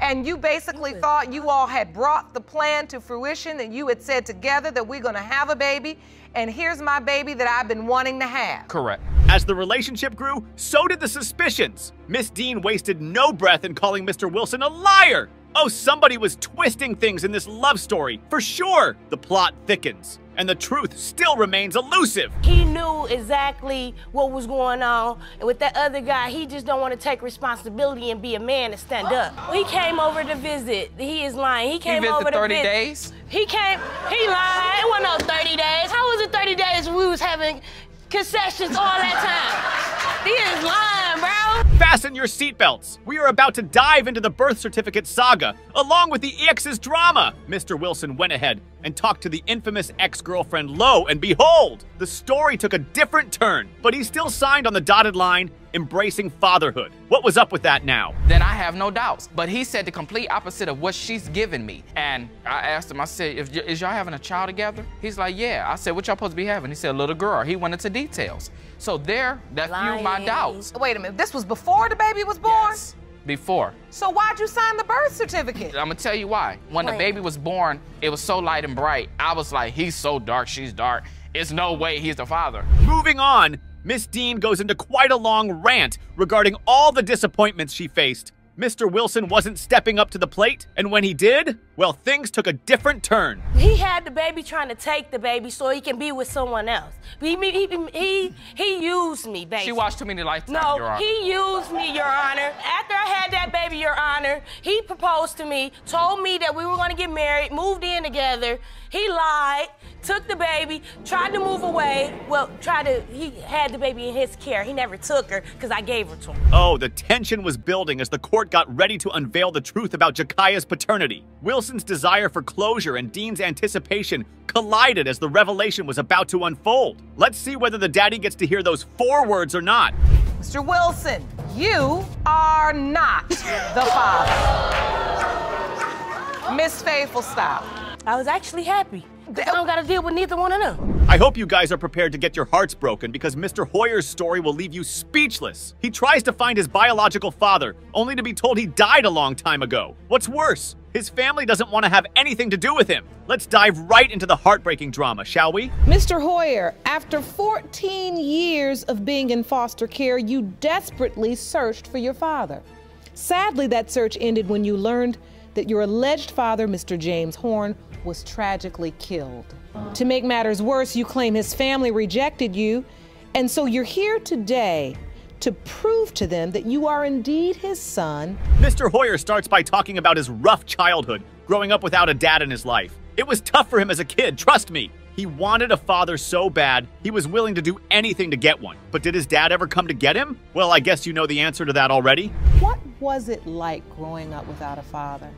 And you basically thought you all had brought the plan to fruition, and you had said together that we're gonna have a baby, and here's my baby that I've been wanting to have. Correct. As the relationship grew, so did the suspicions. Miss Dean wasted no breath in calling Mister Wilson a liar. Oh, somebody was twisting things in this love story, for sure. The plot thickens, and the truth still remains elusive. He knew exactly what was going on, and with that other guy, he just don't want to take responsibility and be a man and stand up. He came over to visit. He is lying. He came over to visit. He visited thirty days? He came, he lied. It wasn't no thirty days. How was it thirty days we was having concessions all that time? He is lying, bro. Fasten your seatbelts. We are about to dive into the birth certificate saga, along with the ex's drama. Mister Wilson went ahead and talked to the infamous ex-girlfriend Lo, and behold, the story took a different turn, but he still signed on the dotted line, embracing fatherhood. What was up with that now? Then I have no doubts, but he said the complete opposite of what she's given me. And I asked him, I said, is y'all having a child together? He's like, yeah. I said, what y'all supposed to be having? He said, a little girl. He went into details. So there, that fueled my doubts. Wait a minute, this was before the baby was born? Yes. Before. So why'd you sign the birth certificate? I'm gonna tell you why. When Wait. the baby was born, it was so light and bright. I was like, he's so dark, she's dark. It's no way he's the father. Moving on, Miss Dean goes into quite a long rant regarding all the disappointments she faced. Mister Wilson wasn't stepping up to the plate, and when he did, well, things took a different turn. He had the baby trying to take the baby so he can be with someone else. He, he, he, he used me, basically. She watched too many Lifetime, no, Your Honor. No, he used me, Your Honor. After I had that baby, Your Honor, he proposed to me, told me that we were gonna get married, moved in together. He lied, took the baby, tried to move away. Well, tried to, he had the baby in his care. He never took her, because I gave her to him. Oh, the tension was building as the court got ready to unveil the truth about Jekiah's paternity. Wilson's desire for closure and Dean's anticipation collided as the revelation was about to unfold. Let's see whether the daddy gets to hear those four words or not. Mister Wilson, you are not the father. Miss Faithful, stop. I was actually happy. I don't gotta deal with neither one of them. I hope you guys are prepared to get your hearts broken, because Mister Hoyer's story will leave you speechless. He tries to find his biological father, only to be told he died a long time ago. What's worse, his family doesn't want to have anything to do with him. Let's dive right into the heartbreaking drama, shall we? Mister Hoyer, after fourteen years of being in foster care, you desperately searched for your father. Sadly, that search ended when you learned that your alleged father, Mister James Horn, was tragically killed. To make matters worse, you claim his family rejected you, and so you're here today to prove to them that you are indeed his son. Mister Hoyer starts by talking about his rough childhood, growing up without a dad in his life. It was tough for him as a kid, trust me. He wanted a father so bad, he was willing to do anything to get one. But did his dad ever come to get him? Well, I guess you know the answer to that already. What was it like growing up without a father?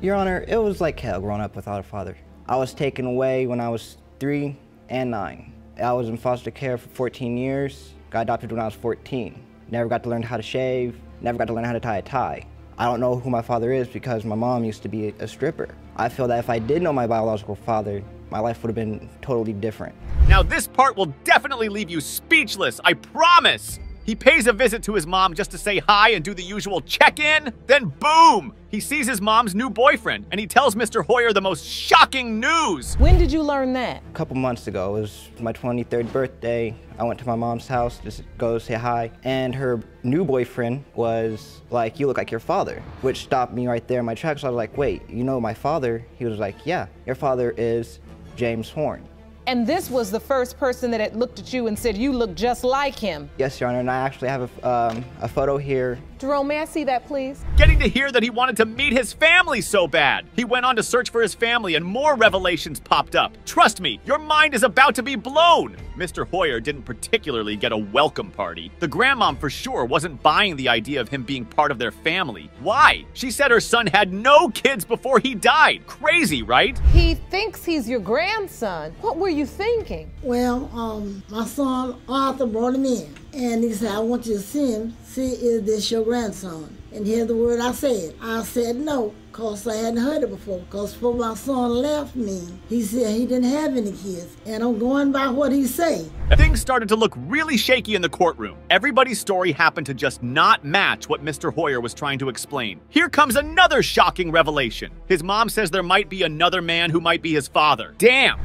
Your Honor, it was like hell growing up without a father. I was taken away when I was three and nine. I was in foster care for fourteen years, got adopted when I was fourteen. Never got to learn how to shave, never got to learn how to tie a tie. I don't know who my father is because my mom used to be a stripper. I feel that if I did know my biological father, my life would have been totally different. Now this part will definitely leave you speechless, I promise. He pays a visit to his mom just to say hi and do the usual check-in, then boom! He sees his mom's new boyfriend, and he tells Mister Hoyer the most shocking news. When did you learn that? A couple months ago. It was my twenty-third birthday. I went to my mom's house, just go say hi, and her new boyfriend was like, you look like your father, which stopped me right there in my tracks. I was like, wait, you know my father? He was like, yeah, your father is James Horn. And this was the first person that had looked at you and said, you look just like him. Yes, Your Honor, and I actually have a, um, a photo here Jerome, may I see that, please? Getting to hear that he wanted to meet his family so bad. He went on to search for his family and more revelations popped up. Trust me, your mind is about to be blown. Mister Hoyer didn't particularly get a welcome party. The grandmom for sure wasn't buying the idea of him being part of their family. Why? She said her son had no kids before he died. Crazy, right? He thinks he's your grandson. What were you thinking? Well, um, my son Arthur brought him in. And he said, I want you to see him, see is this your grandson? And here's the word I said. I said no, because I hadn't heard it before. Because before my son left me, he said he didn't have any kids. And I'm going by what he said. Things started to look really shaky in the courtroom. Everybody's story happened to just not match what Mister Hoyer was trying to explain. Here comes another shocking revelation. His mom says there might be another man who might be his father. Damn.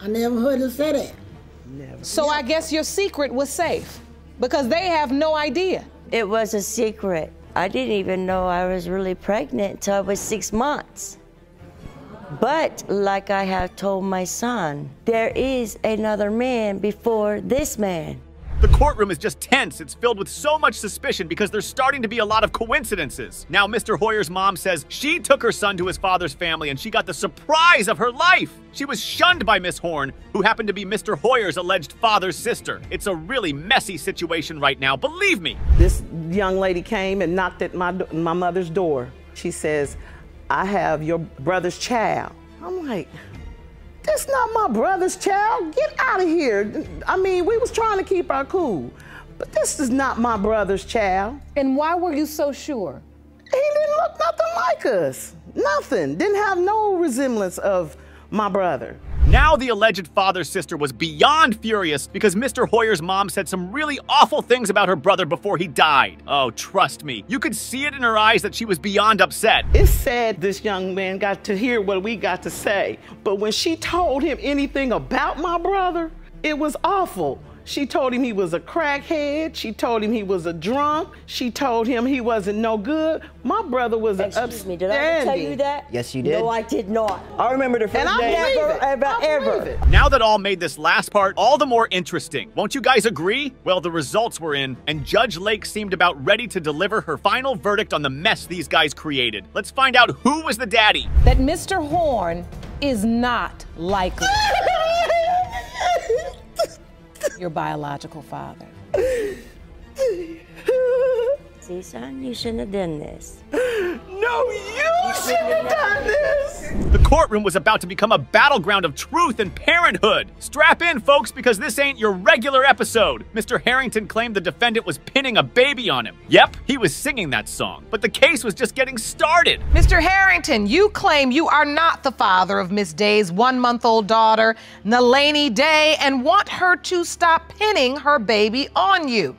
I never heard him say that. Never. So I guess your secret was safe. Because they have no idea. It was a secret. I didn't even know I was really pregnant until I was six months. But like I have told my son, there is another man before this man. The courtroom is just tense. It's filled with so much suspicion because there's starting to be a lot of coincidences. Now, Mister Hoyer's mom says she took her son to his father's family and she got the surprise of her life. She was shunned by Miss Horn, who happened to be Mister Hoyer's alleged father's sister. It's a really messy situation right now, believe me. This young lady came and knocked at my, my mother's door. She says, I have your brother's child. I'm like, that's not my brother's child. Get out of here. I mean, we was trying to keep our cool, but this is not my brother's child. And why were you so sure? He didn't look nothing like us. Nothing. Didn't have no resemblance of my brother. Now the alleged father's sister was beyond furious because Mister Hoyer's mom said some really awful things about her brother before he died. Oh, trust me. You could see it in her eyes that she was beyond upset. It's sad this young man got to hear what we got to say, but when she told him anything about my brother, it was awful. She told him he was a crackhead. She told him he was a drunk. She told him he wasn't no good. My brother was an upstanding. Excuse me, did I tell you that? Yes, you did. No, I did not. I remember the first day. Never, ever, ever. Now that all made this last part all the more interesting, won't you guys agree? Well, the results were in, and Judge Lake seemed about ready to deliver her final verdict on the mess these guys created. Let's find out who was the daddy. That Mister Horn is not likely. Your biological father. See, son, you shouldn't have done this. No, you shouldn't have done this! The courtroom was about to become a battleground of truth and parenthood. Strap in, folks, because this ain't your regular episode. Mister Harrington claimed the defendant was pinning a baby on him. Yep, he was singing that song, but the case was just getting started. Mister Harrington, you claim you are not the father of Miss Day's one-month-old daughter, Nalani Day, and want her to stop pinning her baby on you.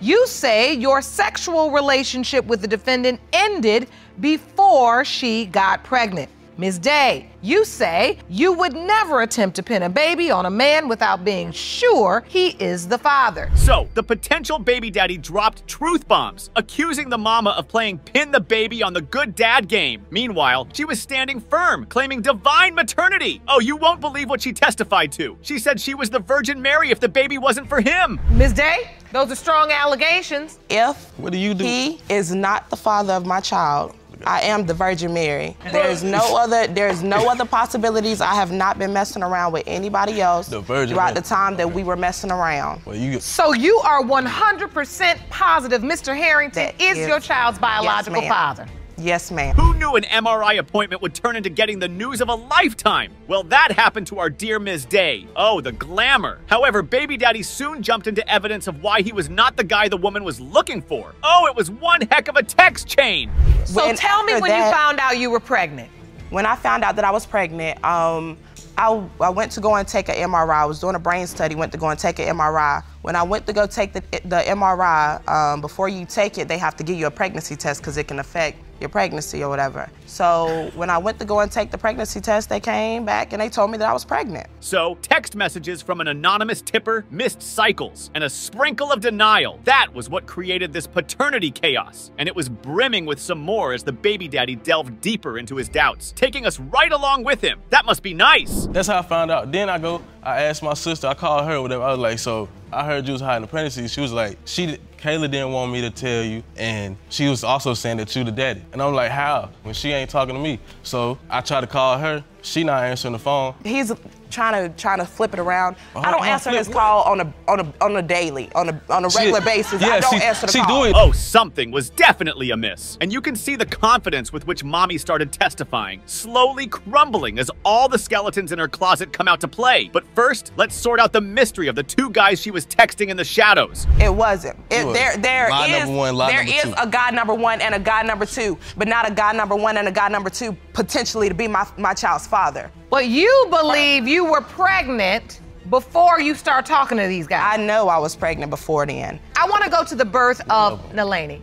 You say your sexual relationship with the defendant ended before she got pregnant. Miz Day, you say you would never attempt to pin a baby on a man without being sure he is the father. So the potential baby daddy dropped truth bombs, accusing the mama of playing pin the baby on the good dad game. Meanwhile, she was standing firm, claiming divine maternity. Oh, you won't believe what she testified to. She said she was the Virgin Mary if the baby wasn't for him. Miz Day, those are strong allegations. If what do you do? He is not the father of my child, I am the Virgin Mary. There's no other there's no other possibilities. I have not been messing around with anybody else the Virgin throughout Mary. The time that we were messing around. Well, you... So you are one hundred percent positive Mister Harrington is, is your child's biological yes, father? Yes, ma'am. Who knew an M R I appointment would turn into getting the news of a lifetime? Well, that happened to our dear Miz Day. Oh, the glamour. However, baby daddy soon jumped into evidence of why he was not the guy the woman was looking for. Oh, it was one heck of a text chain. So when, tell me when that, you found out you were pregnant. When I found out that I was pregnant, um, I, I went to go and take an M R I. I was doing a brain study, went to go and take an M R I. When I went to go take the, the M R I, um, before you take it, they have to give you a pregnancy test because it can affect your pregnancy or whatever. So when I went to go and take the pregnancy test, they came back and they told me that I was pregnant. So text messages from an anonymous tipper, missed cycles, and a sprinkle of denial. That was what created this paternity chaos. And it was brimming with some more as the baby daddy delved deeper into his doubts, taking us right along with him. That must be nice. That's how I found out. Then I go, I asked my sister, I called her or whatever. I was like, so I heard you was hiding the pregnancy. She was like, she Kayla didn't want me to tell you, and she was also saying that you the daddy. And I'm like, how? When she ain't talking to me. So I tried to call her. She not answering the phone. He's trying to trying to flip it around. Oh, I don't answer flip, his call on a on a on a daily, on a on a regular she, basis. Yeah, I don't she, answer the she call. Do it. Oh, something was definitely amiss. And you can see the confidence with which Mommy started testifying, slowly crumbling as all the skeletons in her closet come out to play. But first, let's sort out the mystery of the two guys she was texting in the shadows. It wasn't. It, there there lie is number one, lie there number is two. A guy number one and a guy number two, but not a guy number one and a guy number two potentially to be my my child's father. Well, you believe you were pregnant before you start talking to these guys. I know I was pregnant before then. I want to go to the birth of Nalani,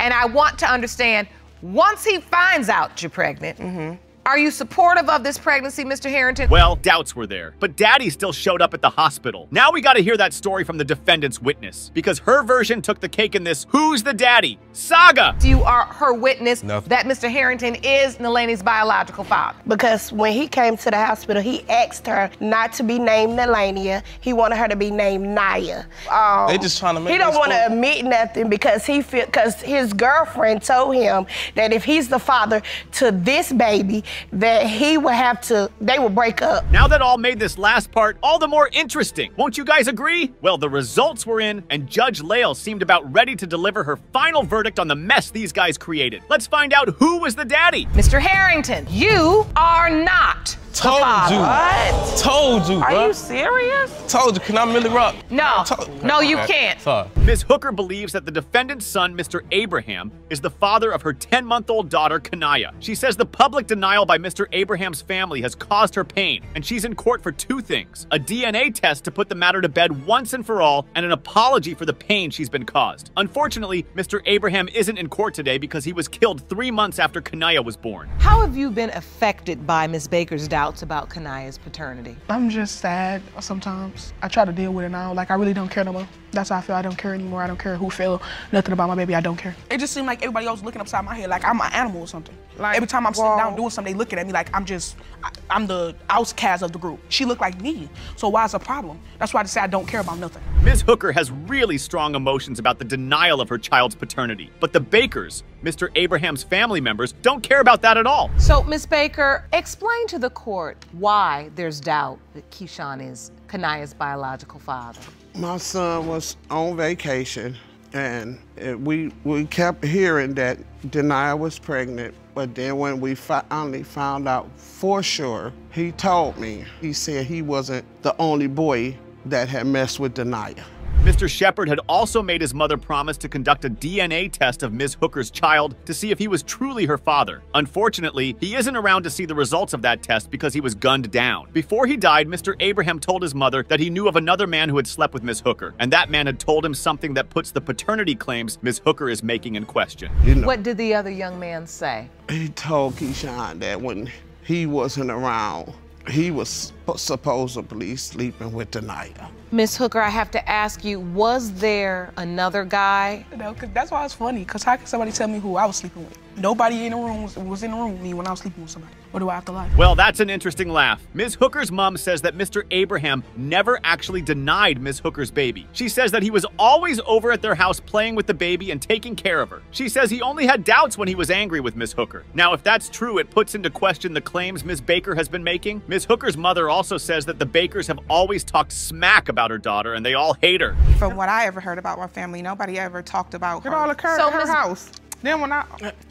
and I want to understand, once he finds out you're pregnant, mm-hmm. Are you supportive of this pregnancy, Mister Harrington? Well, doubts were there, but Daddy still showed up at the hospital. Now we gotta hear that story from the defendant's witness, because her version took the cake in this who's the daddy saga. You are her witness Nothing. That Mister Harrington is Nalani's biological father. Because when he came to the hospital, he asked her not to be named Nalania. He wanted her to be named Naya. Um, they just trying to make He don't want to admit nothing because he feel, because his girlfriend told him that if he's the father to this baby, that he would have to, they would break up. Now that all made this last part all the more interesting, won't you guys agree? Well, the results were in, and Judge Lale seemed about ready to deliver her final verdict on the mess these guys created. Let's find out who was the daddy. Mister Harrington, you are not Told you. What? Told you, bro. Are you serious? Told you. Can I really rock? No. Told no, you can't. Sorry. Miz Hooker believes that the defendant's son, Mister Abraham, is the father of her ten-month-old daughter, Kaniya. She says the public denial by Mister Abraham's family has caused her pain, and she's in court for two things: a D N A test to put the matter to bed once and for all, and an apology for the pain she's been caused. Unfortunately, Mister Abraham isn't in court today because he was killed three months after Kaniya was born. How have you been affected by Miz Baker's doubt about Kaniya's paternity? I'm just sad sometimes. I try to deal with it now. Like, I really don't care no more. That's how I feel. I don't care anymore. I don't care who feel nothing about my baby. I don't care. It just seemed like everybody else looking upside my head like I'm an animal or something. Like, every time I'm well, sitting down doing something, they looking at me like I'm just, I, I'm the outcast of the group. She looked like me, so why is a problem? That's why I just say I don't care about nothing. Miz Hooker has really strong emotions about the denial of her child's paternity, but the Bakers, Mister Abraham's family members, don't care about that at all. So, Miz Baker, explain to the court why there's doubt that Keyshawn is Kaniya's biological father. My son was on vacation, and we we kept hearing that Denaiah was pregnant, but then when we finally found out for sure, he told me. He said he wasn't the only boy that had messed with Denaiah. Mister Shepard had also made his mother promise to conduct a D N A test of Miz Hooker's child to see if he was truly her father. Unfortunately, he isn't around to see the results of that test because he was gunned down. Before he died, Mister Abraham told his mother that he knew of another man who had slept with Miz Hooker, and that man had told him something that puts the paternity claims Miz Hooker is making in question. You know, what did the other young man say? He told Keyshawn that when he wasn't around, he was supposedly sleeping with Denaiah. Miss Hooker, I have to ask you, was there another guy? No, cause that's why it's funny, because how can somebody tell me who I was sleeping with? Nobody in the room was, was in the room with me when I was sleeping with somebody. What do I have to lie? Well, that's an interesting laugh. Miz Hooker's mom says that Mister Abraham never actually denied Miz Hooker's baby. She says that he was always over at their house playing with the baby and taking care of her. She says he only had doubts when he was angry with Miz Hooker. Now, if that's true, it puts into question the claims Miz Baker has been making. Miz Hooker's mother also says that the Bakers have always talked smack about her daughter and they all hate her. From what I ever heard about my family, nobody ever talked about her. It all occurred so at her Miz house. Then when I,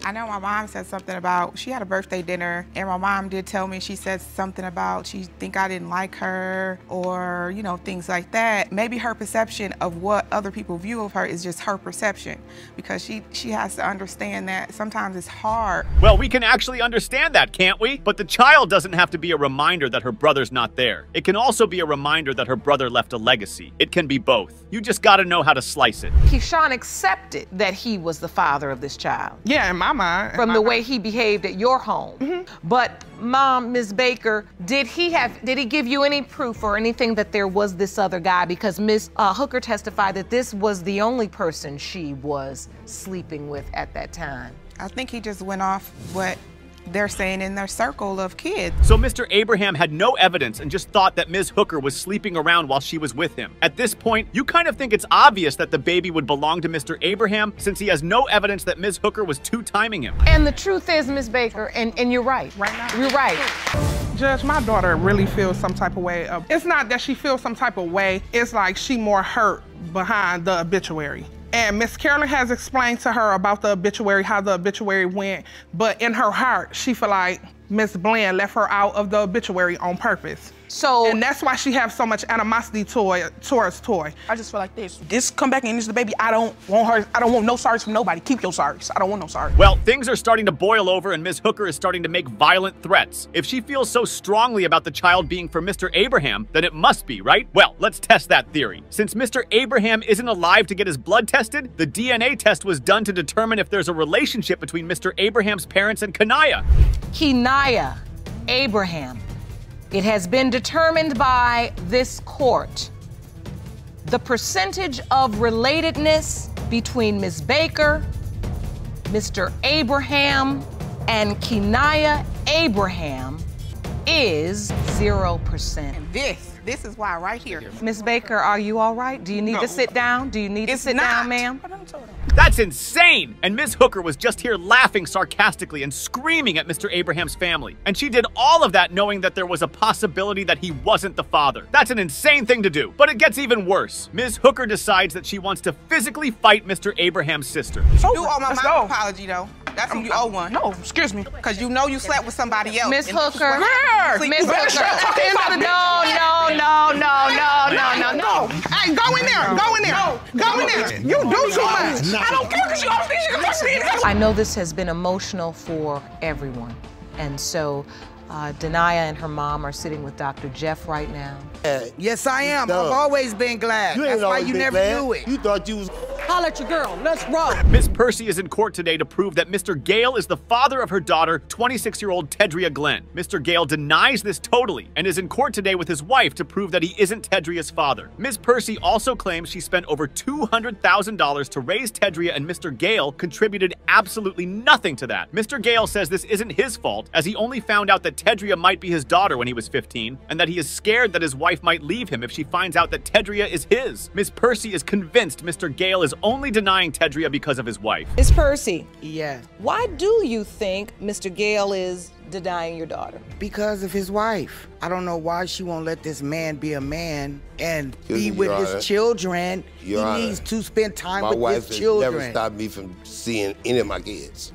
I know my mom said something about, she had a birthday dinner, and my mom did tell me, she said something about she think I didn't like her, or, you know, things like that. Maybe her perception of what other people view of her is just her perception, because she, she has to understand that sometimes it's hard. Well, we can actually understand that, can't we? But the child doesn't have to be a reminder that her brother's not there. It can also be a reminder that her brother left a legacy. It can be both. You just gotta know how to slice it. Keyshawn accepted that he was the father of this child. Child. Yeah, in my mind. From the way he behaved at your home. Mm-hmm. But Mom, Miz Baker, did he have, did he give you any proof or anything that there was this other guy? Because Miz Uh, Hooker testified that this was the only person she was sleeping with at that time. I think he just went off what they're saying in their circle of kids. So Mister Abraham had no evidence and just thought that Miz Hooker was sleeping around while she was with him. At this point, you kind of think it's obvious that the baby would belong to Mister Abraham since he has no evidence that Miz Hooker was two-timing him. And the truth is, Miz Baker, and, and you're right. Right now. You're right. Judge, my daughter really feels some type of way. Of, it's not that she feels some type of way. It's like she more hurt behind the obituary. And Miss Carolyn has explained to her about the obituary, how the obituary went, but in her heart, she feel like Miss Bland left her out of the obituary on purpose. So, and that's why she has so much animosity toy, towards Toy. I just feel like this. This come back and this the baby. I don't want her. I don't want no sorries from nobody. Keep your sorries. I don't want no sorries. Well, things are starting to boil over, and Miz Hooker is starting to make violent threats. If she feels so strongly about the child being for Mister Abraham, then it must be, right? Well, let's test that theory. Since Mister Abraham isn't alive to get his blood tested, the D N A test was done to determine if there's a relationship between Mister Abraham's parents and Kaniya. Kaniya Abraham. It has been determined by this court. The percentage of relatedness between Miz Baker, Mister Abraham, and Kaniya Abraham is zero percent. And this, this is why right here. Miz Baker, are you all right? Do you need no. to sit down? Do you need it's to sit not. down, ma'am? That's insane! And Miz Hooker was just here laughing sarcastically and screaming at Mister Abraham's family. And she did all of that knowing that there was a possibility that he wasn't the father. That's an insane thing to do. But it gets even worse. Miz Hooker decides that she wants to physically fight Mister Abraham's sister. So you owe my Let's mom go. an apology, though. That's I'm, who you owe one. No, excuse me. Because you know you slept with somebody else. Miss Hooker. Miss Hooker. No, no, no, no, no, no, no, no. Hey, go in there. Go in there. No. Go in there. You do too much. No. I don't care because you always think you can push me in the I know this has been emotional for everyone. And so uh, Denaiah and her mom are sitting with Doctor Jeff right now. Uh, yes, I am. I've always been glad. You That's why you never glad. knew it. You thought you was... Holler at your girl. Let's roll. Miss Percy is in court today to prove that Mister Gale is the father of her daughter, twenty-six-year-old Tedria Glenn. Mister Gale denies this totally and is in court today with his wife to prove that he isn't Tedria's father. Miss Percy also claims she spent over two hundred thousand dollars to raise Tedria, and Mister Gale contributed absolutely nothing to that. Mister Gale says this isn't his fault, as he only found out that Tedria might be his daughter when he was fifteen, and that he is scared that his wife might leave him if she finds out that Tedria is his. Miss Percy is convinced Mister Gale is only denying Tedria because of his wife. Miss Percy. Yeah. Why do you think Mister Gale is denying your daughter? Because of his wife. I don't know why she won't let this man be a man and be with his children. He needs to spend time with his children. My wife never stopped me from seeing any of my kids.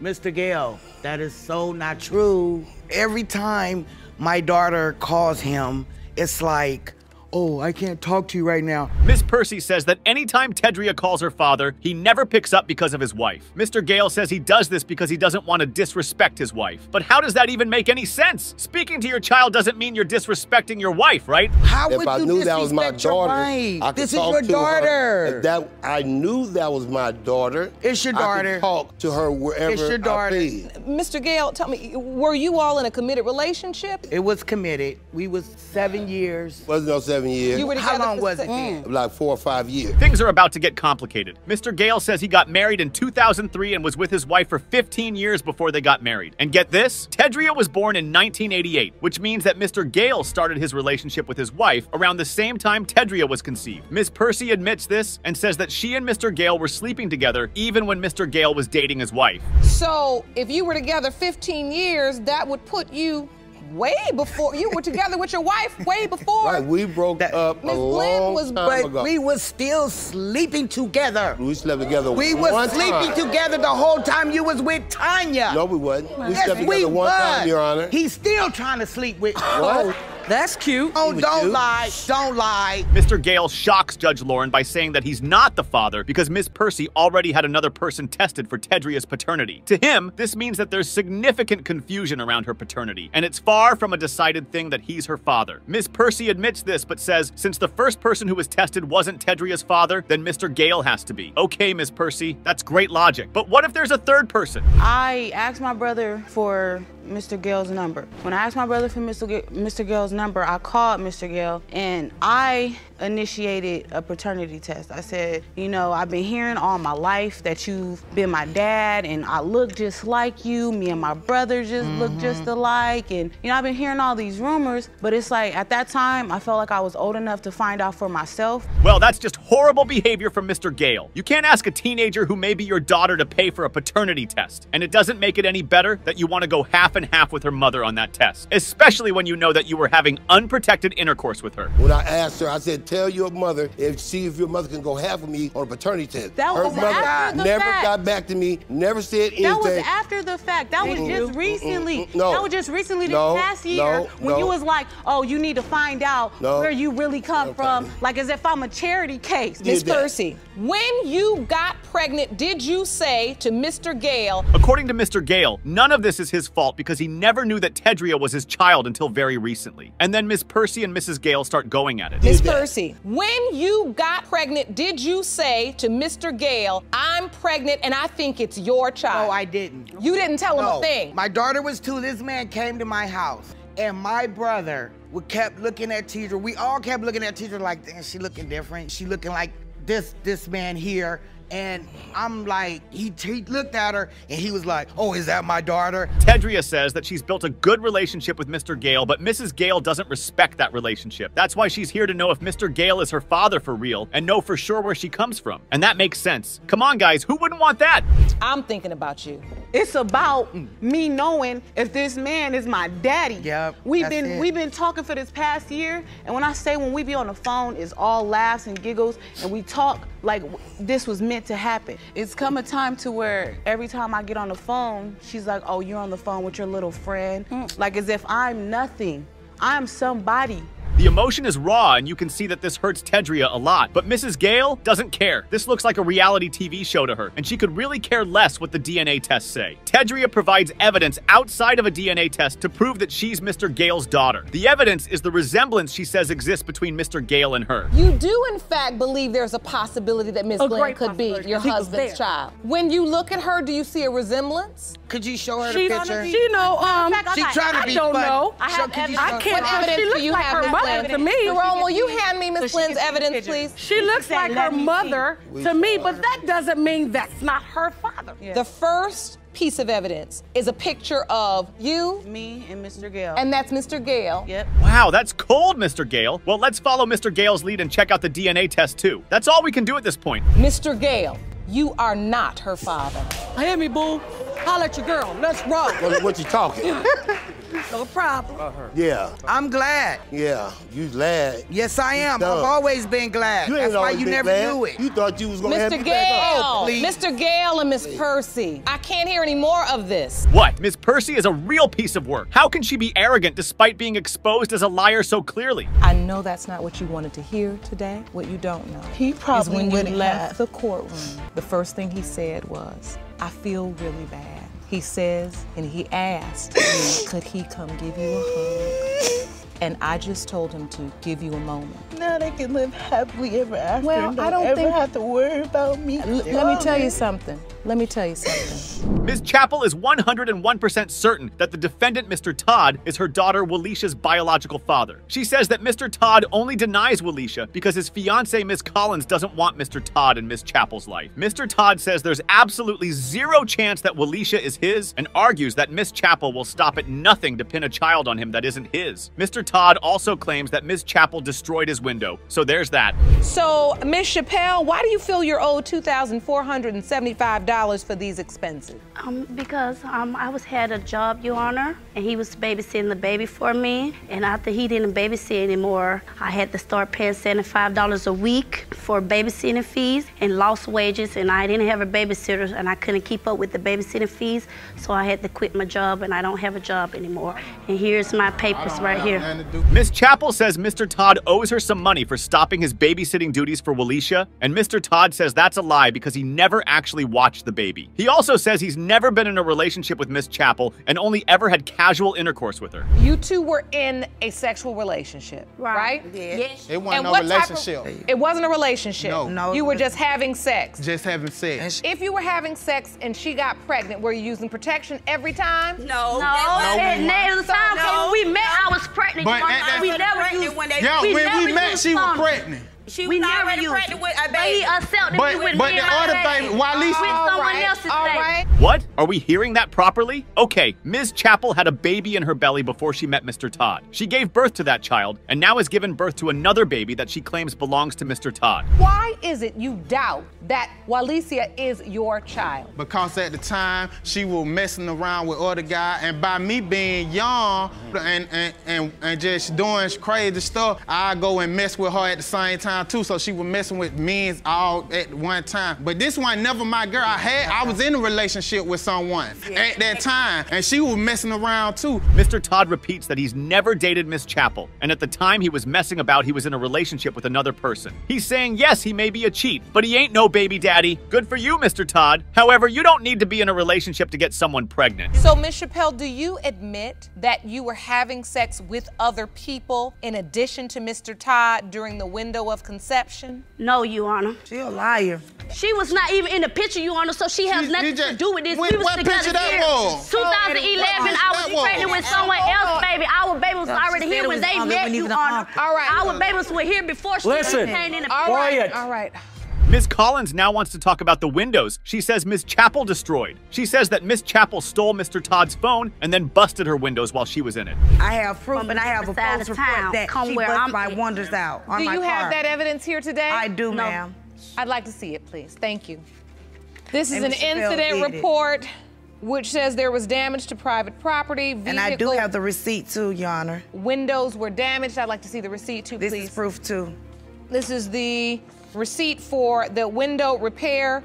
Mister Gale, that is so not true. Every time my daughter calls him, it's like, oh, I can't talk to you right now. Miss Percy says that anytime Tedria calls her father, he never picks up because of his wife. Mister Gale says he does this because he doesn't want to disrespect his wife. But how does that even make any sense? Speaking to your child doesn't mean you're disrespecting your wife, right? How would you disrespect your wife? This is your daughter. If that, I knew that was my daughter. It's your daughter. I could talk to her wherever I please. It's your daughter. Mister Gale, tell me, were you all in a committed relationship? It was committed. We was seven years. Wasn't no seven. Years. You How long was it? Mm. Like four or five years. Things are about to get complicated. Mister Gale says he got married in two thousand three and was with his wife for fifteen years before they got married. And get this, Tedria was born in nineteen eighty-eight, which means that Mister Gale started his relationship with his wife around the same time Tedria was conceived. Miss Percy admits this and says that she and Mister Gale were sleeping together even when Mister Gale was dating his wife. So if you were together fifteen years, that would put you way before you were together with your wife. Way before. Right, we broke that, up Miz a long was, time but ago. We was still sleeping together. We slept together. We one was sleeping time. together the whole time you was with Tanya. No, we wasn't. We yes, slept together we one was. time, Your Honor. He's still trying to sleep with. What? That's cute. Oh, don't you? lie. Don't lie. Mister Gale shocks Judge Lauren by saying that he's not the father because Miss Percy already had another person tested for Tedria's paternity. To him, this means that there's significant confusion around her paternity, and it's far from a decided thing that he's her father. Miss Percy admits this, but says since the first person who was tested wasn't Tedria's father, then Mister Gale has to be. Okay, Miss Percy, that's great logic. But what if there's a third person? I asked my brother for Mister Gale's number. When I asked my brother for Mister Gale's number, I called Mister Gale and I initiated a paternity test. I said, you know, I've been hearing all my life that you've been my dad and I look just like you. Me and my brother just mm-hmm. look just alike. And, you know, I've been hearing all these rumors, but it's like at that time, I felt like I was old enough to find out for myself. Well, that's just horrible behavior from Mister Gale. You can't ask a teenager who may be your daughter to pay for a paternity test. And it doesn't make it any better that you want to go half and half with her mother on that test, especially when you know that you were having unprotected intercourse with her. When I asked her, I said, tell your mother if see if your mother can go half of me on a paternity test. That her was mother after the never fact. Got back to me, never said anything. That was after the fact. That was mm-mm, just recently. Mm-mm, no. That was just recently this no, past year no, when no. you was like, oh, you need to find out no. where you really come no from, like as if I'm a charity case. Miz Percy, when you got pregnant, did you say to Mister Gale? According to Mister Gale, none of this is his fault because he never knew that Tedria was his child until very recently. And then Miss Percy and Missus Gale start going at it. Miz Percy, when you got pregnant, did you say to Mister Gale, I'm pregnant and I think it's your child? No, I didn't. You didn't tell him no. a thing. My daughter was two. This man came to my house and my brother we kept looking at Tedria. We all kept looking at Tedria like, damn, she looking different. She looking like this, this man here. And I'm like, he, he looked at her and he was like, oh, is that my daughter? Tedria says that she's built a good relationship with Mister Gale, but Missus Gale doesn't respect that relationship. That's why she's here to know if Mister Gale is her father for real and know for sure where she comes from. And that makes sense. Come on, guys, who wouldn't want that? I'm thinking about you. It's about me knowing if this man is my daddy. Yep, we've been it. we've been talking for this past year, and when I say when we be on the phone, it's all laughs and giggles, and we talk like this was meant to happen. It's come a time to where every time I get on the phone, she's like, oh, you're on the phone with your little friend. Mm. Like as if I'm nothing, I'm somebody. The emotion is raw, and you can see that this hurts Tedria a lot. But Missus Gale doesn't care. This looks like a reality T V show to her, and she could really care less what the D N A tests say. Tedria provides evidence outside of a D N A test to prove that she's Mister Gale's daughter. The evidence is the resemblance she says exists between Mister Gale and her. You do, in fact, believe there's a possibility that Miss Glenn could be your husband's child. When you look at her, do you see a resemblance? Could you show her the picture? She know, um, she trying to be funny. I don't know. I have evidence. I can't tell if she looks like her mother. To me. So Jerome, will you hand me Miss so Lynn's evidence, please? She looks like her mother to me, but that doesn't mean that's not her father. Yeah. The first piece of evidence is a picture of you, me, and Mister Gale. And that's Mister Gale. Yep. Wow, that's cold, Mister Gale. Well, let's follow Mister Gale's lead and check out the D N A test, too. That's all we can do at this point. Mister Gale, you are not her father. Hear me, boo. Holler at your girl. Let's roll. What, what you talking? No problem. About her. Yeah. I'm glad. Yeah, you glad. Yes, I am. I've always been glad. You That's why you never glad. knew it. You thought you was going to have Mister Gale. Oh, Mister Gale and Miss Percy. I can't hear any more of this. What? Miss Percy is a real piece of work. How can she be arrogant despite being exposed as a liar so clearly? I know that's not what you wanted to hear today. What you don't know he probably is when you left, left the courtroom, the first thing he said was, I feel really bad. He says, and he asked me, could he come give you a hug? And I just told him to give you a moment. Now they can live happily ever after. Well, and I don't ever think... have to worry about me. L let oh, me tell man. you something. Let me tell you something. Miz Chapel is one hundred one percent certain that the defendant, Mister Todd, is her daughter Walisha's biological father. She says that Mister Todd only denies Walisha because his fiancée, Miz Collins, doesn't want Mister Todd in Miz Chapel's life. Mister Todd says there's absolutely zero chance that Walisha is his and argues that Miz Chapel will stop at nothing to pin a child on him that isn't his. Mister Todd also claims that Miz Chapel destroyed his window, so there's that. So, Miz Chappelle, why do you feel you're owed two thousand four hundred seventy-five dollars for these expenses? Um, because um, I was had a job, Your Honor, and he was babysitting the baby for me, and after he didn't babysit anymore, I had to start paying seventy-five dollars a week for babysitting fees and lost wages, and I didn't have a babysitter, and I couldn't keep up with the babysitting fees, so I had to quit my job, and I don't have a job anymore. And here's my papers right here. Miss Chapel says Mister Todd owes her some money for stopping his babysitting duties for Walisha, and Mister Todd says that's a lie because he never actually watched the baby. He also says he's never been in a relationship with Miss Chapel and only ever had casual intercourse with her. You two were in a sexual relationship, right? right? Yeah. Yes. It wasn't and no relationship. Of, it wasn't a relationship. No. no. You were just having sex. Just having sex. If you were having sex and she got pregnant, were you using protection every time? No. No. no. no. Every time no. we met, I was pregnant. pregnant. But that, we never used when they. Yeah, we when we met, she was pregnant. She was already pregnant with a baby. But he accepted me with the other baby. Why Lisa? With someone else's baby. What? Are we hearing that properly? Okay, Miz Chapel had a baby in her belly before she met Mister Todd. She gave birth to that child and now has given birth to another baby that she claims belongs to Mister Todd. Why is it you doubt that Walesia is your child? Because at the time, she was messing around with other guys, and by me being young and, and, and, and just doing crazy stuff, I go and mess with her at the same time too, so she was messing with men all at one time. But this one never my girl. I had, I was in a relationship with someone yeah. at that time, and she was messing around too. Mister Todd repeats that he's never dated Miss Chapel, and at the time he was messing about, he was in a relationship with another person. He's saying, yes, he may be a cheat, but he ain't no baby daddy. Good for you, Mister Todd. However, you don't need to be in a relationship to get someone pregnant. So, Miss Chappelle, do you admit that you were having sex with other people in addition to Mister Todd during the window of conception? No, Your Honor. She a liar. She was not even in the picture, Your Honor, so she has she, nothing to do with this. When, we was what together here. twenty eleven, I was pregnant with someone else's baby. Our baby was already here when they met, Your Honor. All right. Our babies were here before she even came in the picture. All right. All right. Miz Collins now wants to talk about the windows. She says Miz Chapel destroyed. She says that Miss Chapel stole Mister Todd's phone and then busted her windows while she was in it. I have proof, and I have a false report that she busted my windows out on my car. Do you have that evidence here today? I do, ma'am. I'd like to see it, please. Thank you. This is an incident report which says there was damage to private property, vehicle. And I do have the receipt, too, Your Honor. Windows were damaged. I'd like to see the receipt, too, please. This is proof, too. This is the receipt for the window repair,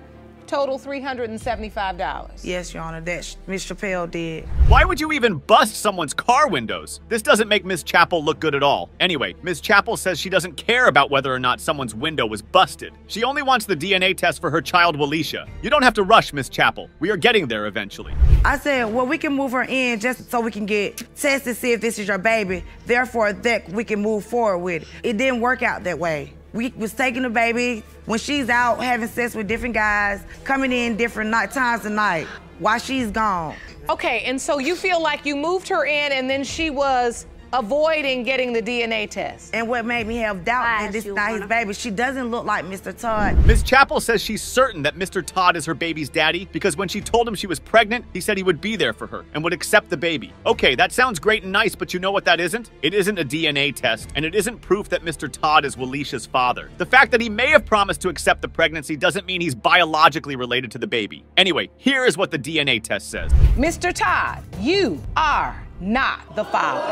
total three hundred seventy-five dollars. Yes, Your Honor, that Miz Chappelle did. Why would you even bust someone's car windows? This doesn't make Miz Chapel look good at all. Anyway, Miz Chapel says she doesn't care about whether or not someone's window was busted. She only wants the D N A test for her child, Walesia. You don't have to rush, Miz Chapel. We are getting there eventually. I said, well, we can move her in just so we can get tested to see if this is your baby. Therefore, that we can move forward with it. It didn't work out that way. We was taking the baby when she's out having sex with different guys, coming in different night times of night while she's gone. Okay, and so you feel like you moved her in and then she was avoiding getting the D N A test. And what made me have doubt that this is not his baby, she doesn't look like Mister Todd. Miz Chapel says she's certain that Mister Todd is her baby's daddy because when she told him she was pregnant, he said he would be there for her and would accept the baby. Okay, that sounds great and nice, but you know what that isn't? It isn't a D N A test, and it isn't proof that Mister Todd is Walesia's father. The fact that he may have promised to accept the pregnancy doesn't mean he's biologically related to the baby. Anyway, here is what the D N A test says. Mister Todd, you are not the father.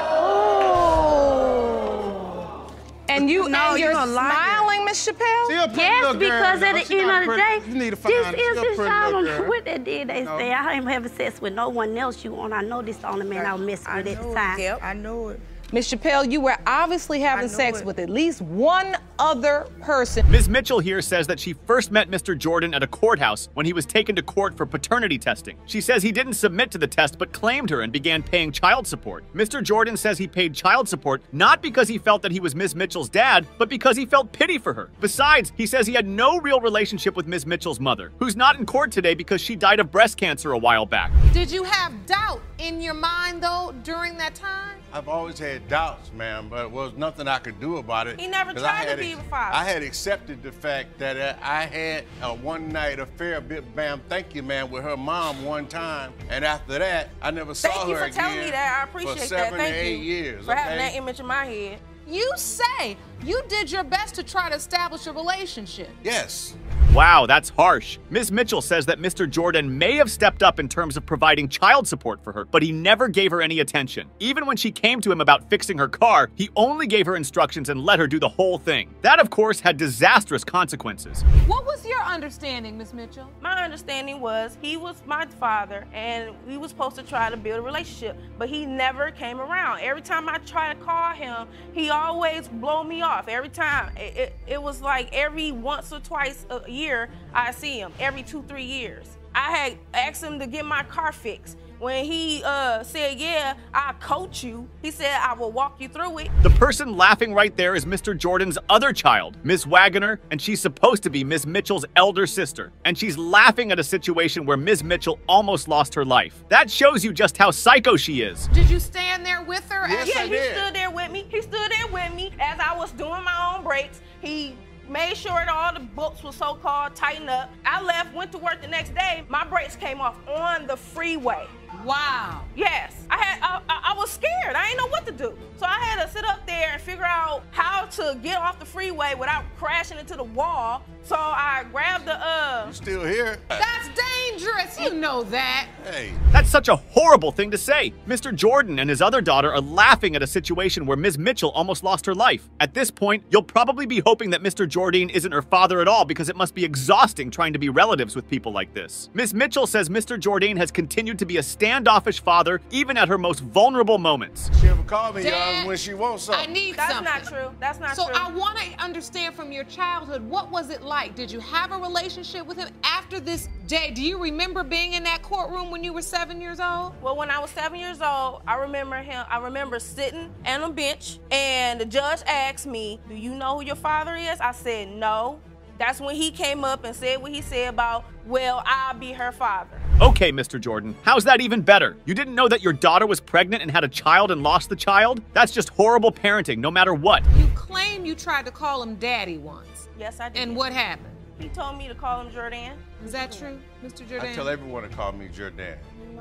Oh. And you no, and you're, you're smiling, Miss Chappelle? Yes, because girl, at the end of the day, you need to find this is his child. What they did, they no. say, I ain't having sex with no one else, you on. I know this the only man I, I was messing with at the time. Yep, I know it. Miz Chappelle, you were obviously having sex it. with at least one other person. Miz Mitchell here says that she first met Mister Jordan at a courthouse when he was taken to court for paternity testing. She says he didn't submit to the test but claimed her and began paying child support. Mister Jordan says he paid child support not because he felt that he was Miz Mitchell's dad, but because he felt pity for her. Besides, he says he had no real relationship with Miz Mitchell's mother, who's not in court today because she died of breast cancer a while back. Did you have doubt in your mind, though, during that time? I've always had doubts, ma'am, but it was nothing I could do about it. He never tried to be a father. I had accepted the fact that I had a one-night affair, bit bam, thank you, ma'am, with her mom one time, and after that, I never saw her again. Thank you for telling me that. I appreciate that. For seven to eight years. For having that image in my head. You say you did your best to try to establish a relationship. Yes. Wow, that's harsh. Miz Mitchell says that Mister Jordan may have stepped up in terms of providing child support for her, but he never gave her any attention. Even when she came to him about fixing her car, he only gave her instructions and let her do the whole thing. That, of course, had disastrous consequences. What was your understanding, Miz Mitchell? My understanding was he was my father, and we were supposed to try to build a relationship, but he never came around. Every time I tried to call him, he always blow me off. Every time. It, it, it was like every once or twice a year, I see him every two, three years. I had asked him to get my car fixed. when he uh, said, yeah, I coach you, he said, I will walk you through it. The person laughing right there is Mister Jordan's other child, Miss Wagoner, and she's supposed to be Miss Mitchell's elder sister. And she's laughing at a situation where Miss Mitchell almost lost her life. That shows you just how psycho she is. Did you stand there with her? Yes, yeah, I he did. stood there with me. He stood there with me as I was doing my own breaks. He made sure that all the books were so-called tightened up. I left, went to work the next day. My brakes came off on the freeway. Wow. Yes. I had. I, I, I was scared. I didn't know what to do. So I had to sit up there and figure out how to get off the freeway without crashing into the wall. So I grabbed the, uh... You still here? That's dangerous. You know that. Hey. That's such a horrible thing to say. Mister Jordan and his other daughter are laughing at a situation where Miz Mitchell almost lost her life. At this point, you'll probably be hoping that Mister Jordan isn't her father at all, because it must be exhausting trying to be relatives with people like this. Miss Mitchell says Mister Jordan has continued to be a standoffish father, even at her most vulnerable moments. She ever called me, Dad, uh, when she wants something. I need That's something. That's not true. That's not so true. So I want to understand from your childhood, what was it like? Like, did you have a relationship with him after this day? Do you remember being in that courtroom when you were seven years old? Well, when I was seven years old, I remember him. I remember sitting on a bench, and the judge asked me, do you know who your father is? I said, no. That's when he came up and said what he said about, well, I'll be her father. Okay, Mister Jordan, how's that even better? You didn't know that your daughter was pregnant and had a child and lost the child? That's just horrible parenting, no matter what. You claim you tried to call him daddy once. Yes, I did. And what happened? He told me to call him Jordan. Is that true, Mister Jordan? I tell everyone to call me Jordan,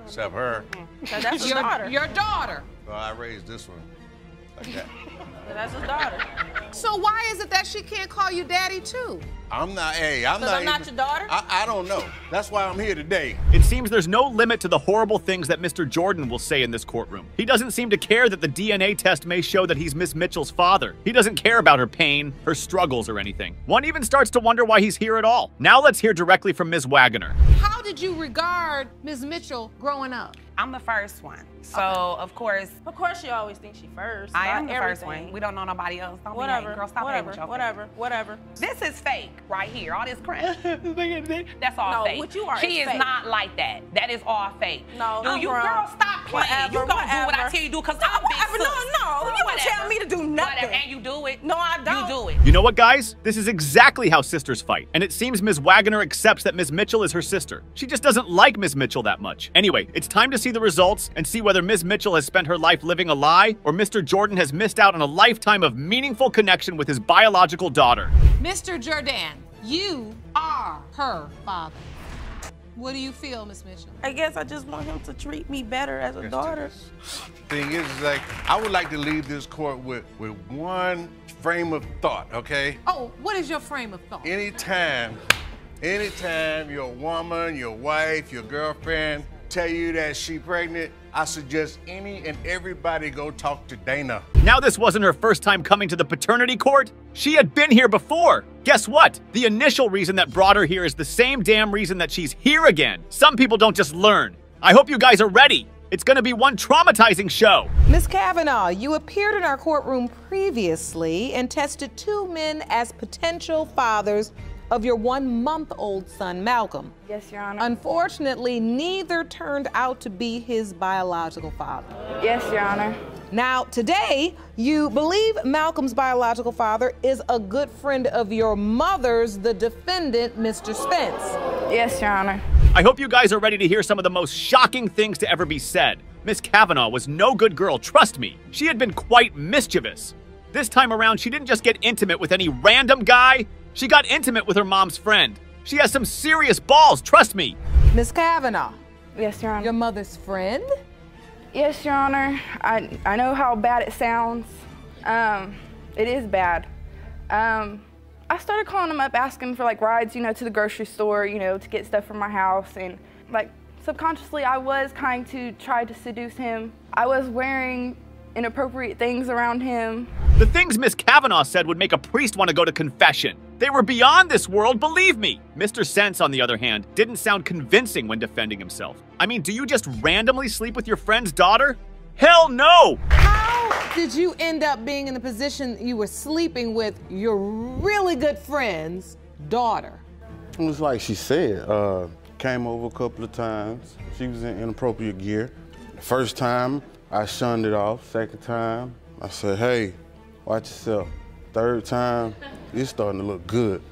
except her. Because that's his your daughter. Your daughter. Well, I raised this one like that. That's his daughter. So why is it that she can't call you daddy too? I'm not, hey, I'm not. I'm not even, your daughter? I, I don't know. That's why I'm here today. It seems there's no limit to the horrible things that Mister Jordan will say in this courtroom. He doesn't seem to care that the D N A test may show that he's Miss Mitchell's father. He doesn't care about her pain, her struggles, or anything. One even starts to wonder why he's here at all. Now let's hear directly from Miz Wagoner. How did you regard Miz Mitchell growing up? I'm the first one. So, okay. of course. Of course you always think she first. I am the everything. first one. We don't know nobody else. Don't whatever, be girl, stop whatever, with whatever, whatever. This is fake right here. All this crap. That's all no, fake. What you are she is, is not like that. That is all fake. No, do I'm you, wrong. girl, stop playing. Whatever, you gonna whatever. do what I tell you to do, because no, I'm whatever. big sis. No, no, you whatever. Don't tell me to do nothing. Whatever. And you do it. No, I don't. You do it. You know what, guys? This is exactly how sisters fight. And it seems Miz Wagoner accepts that Miz Mitchell is her sister. She just doesn't like Miz Mitchell that much. Anyway, it's time to see the results and see whether Miz Mitchell has spent her life living a lie or Mister Jordan has missed out on a lifetime of meaningful connection with his biological daughter. Mister Jordan, you are her father. What do you feel, Miss Mitchell? I guess I just want him to treat me better as a daughter. Thing is, like, I would like to leave this court with, with one frame of thought, okay? Oh, what is your frame of thought? Anytime, anytime your woman, your wife, your girlfriend tell you that she pregnant, I suggest any and everybody go talk to Dana. Now this wasn't her first time coming to the paternity court. She had been here before. Guess what? The initial reason that brought her here is the same damn reason that she's here again. Some people don't just learn. I hope you guys are ready. It's gonna be one traumatizing show. Miss Kavanaugh, you appeared in our courtroom previously and tested two men as potential fathers of your one-month-old son, Malcolm. Yes, Your Honor. Unfortunately, neither turned out to be his biological father. Yes, Your Honor. Now, today, you believe Malcolm's biological father is a good friend of your mother's, the defendant, Mister Spence. Yes, Your Honor. I hope you guys are ready to hear some of the most shocking things to ever be said. Miss Kavanaugh was no good girl, trust me. She had been quite mischievous. This time around, she didn't just get intimate with any random guy. She got intimate with her mom's friend. She has some serious balls, trust me. Miss Kavanaugh. Yes, Your Honor. Your mother's friend? Yes, Your Honor. I, I know how bad it sounds. Um, it is bad. Um, I started calling him up, asking for like rides, you know, to the grocery store, you know, to get stuff from my house. And like subconsciously, I was kind to try to seduce him. I was wearing inappropriate things around him. The things Miss Kavanaugh said would make a priest want to go to confession. They were beyond this world, believe me! Mister Spence, on the other hand, didn't sound convincing when defending himself. I mean, do you just randomly sleep with your friend's daughter? Hell no! How did you end up being in the position you were sleeping with your really good friend's daughter? It was like she said, uh, came over a couple of times. She was in inappropriate gear. First time, I shunned it off. Second time, I said, hey, watch yourself. Third time, it's starting to look good.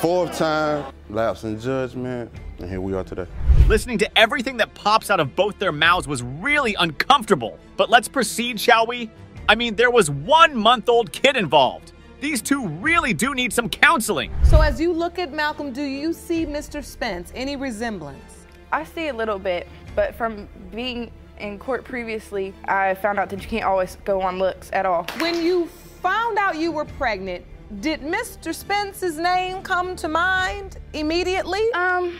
Fourth time, lapse in judgment, and here we are today. Listening to everything that pops out of both their mouths was really uncomfortable. But let's proceed, shall we? I mean, there was one month-old kid involved. These two really do need some counseling. So as you look at Malcolm, do you see Mister Spence, any resemblance? I see a little bit, but from being in court previously, I found out that you can't always go on looks at all. When you found out you were pregnant, did Mister Spence's name come to mind immediately? Um,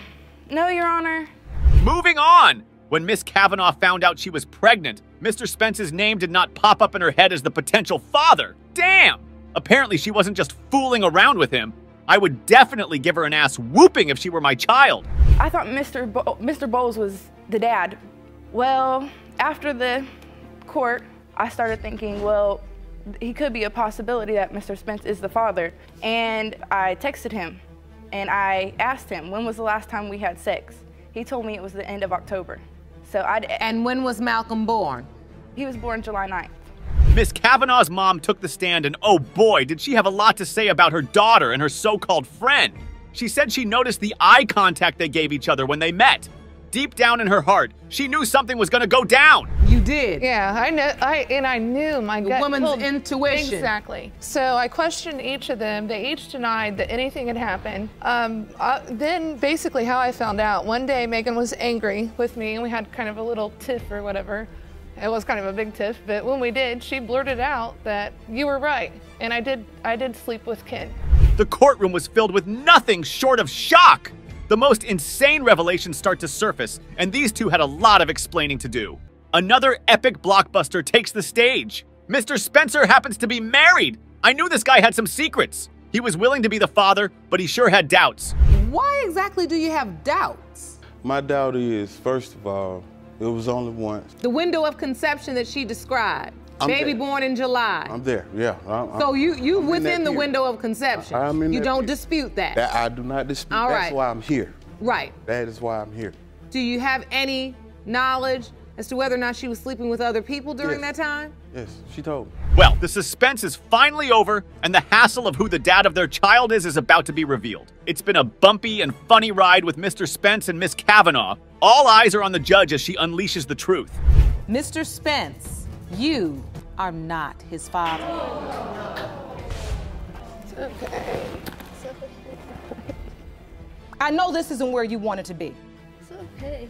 no, Your Honor. Moving on! When Miss Kavanaugh found out she was pregnant, Mister Spence's name did not pop up in her head as the potential father. Damn! Apparently she wasn't just fooling around with him. I would definitely give her an ass whooping if she were my child. I thought Mister Bo- Mister Bowles was the dad. Well, after the court, I started thinking, well, he could be a possibility that Mister Spence is the father. And I texted him and I asked him, when was the last time we had sex? He told me it was the end of October. So I'd- And when was Malcolm born? He was born July ninth. Miss Kavanaugh's mom took the stand, and oh boy, did she have a lot to say about her daughter and her so-called friend. She said she noticed the eye contact they gave each other when they met. Deep down in her heart, she knew something was gonna go down. You did? Yeah, I know, I, and I knew my gut. Woman's intuition. Exactly. So I questioned each of them. They each denied that anything had happened. Um, I, then basically how I found out, one day Megan was angry with me and we had kind of a little tiff or whatever. It was kind of a big tiff, but when we did, she blurted out that you were right, and I did I did sleep with Ken. The courtroom was filled with nothing short of shock. The most insane revelations start to surface, and these two had a lot of explaining to do. Another epic blockbuster takes the stage. Mister Spencer happens to be married. I knew this guy had some secrets. He was willing to be the father, but he sure had doubts. Why exactly do you have doubts? My doubt is, first of all, it was only once. The window of conception that she described. I'm Baby there. born in July. I'm there, yeah. I'm, so you you I'm within the year. window of conception. I, I'm in you don't year. dispute that. that. I do not dispute. All right. That's why I'm here. Right. That is why I'm here. Do you have any knowledge as to whether or not she was sleeping with other people during yes. that time? Yes, she told me. Well, the suspense is finally over, and the hassle of who the dad of their child is is about to be revealed. It's been a bumpy and funny ride with Mister Spence and Miss Kavanaugh. All eyes are on the judge as she unleashes the truth. Mister Spence, you are not his father. It's okay. It's okay. I know this isn't where you wanted to be. It's okay.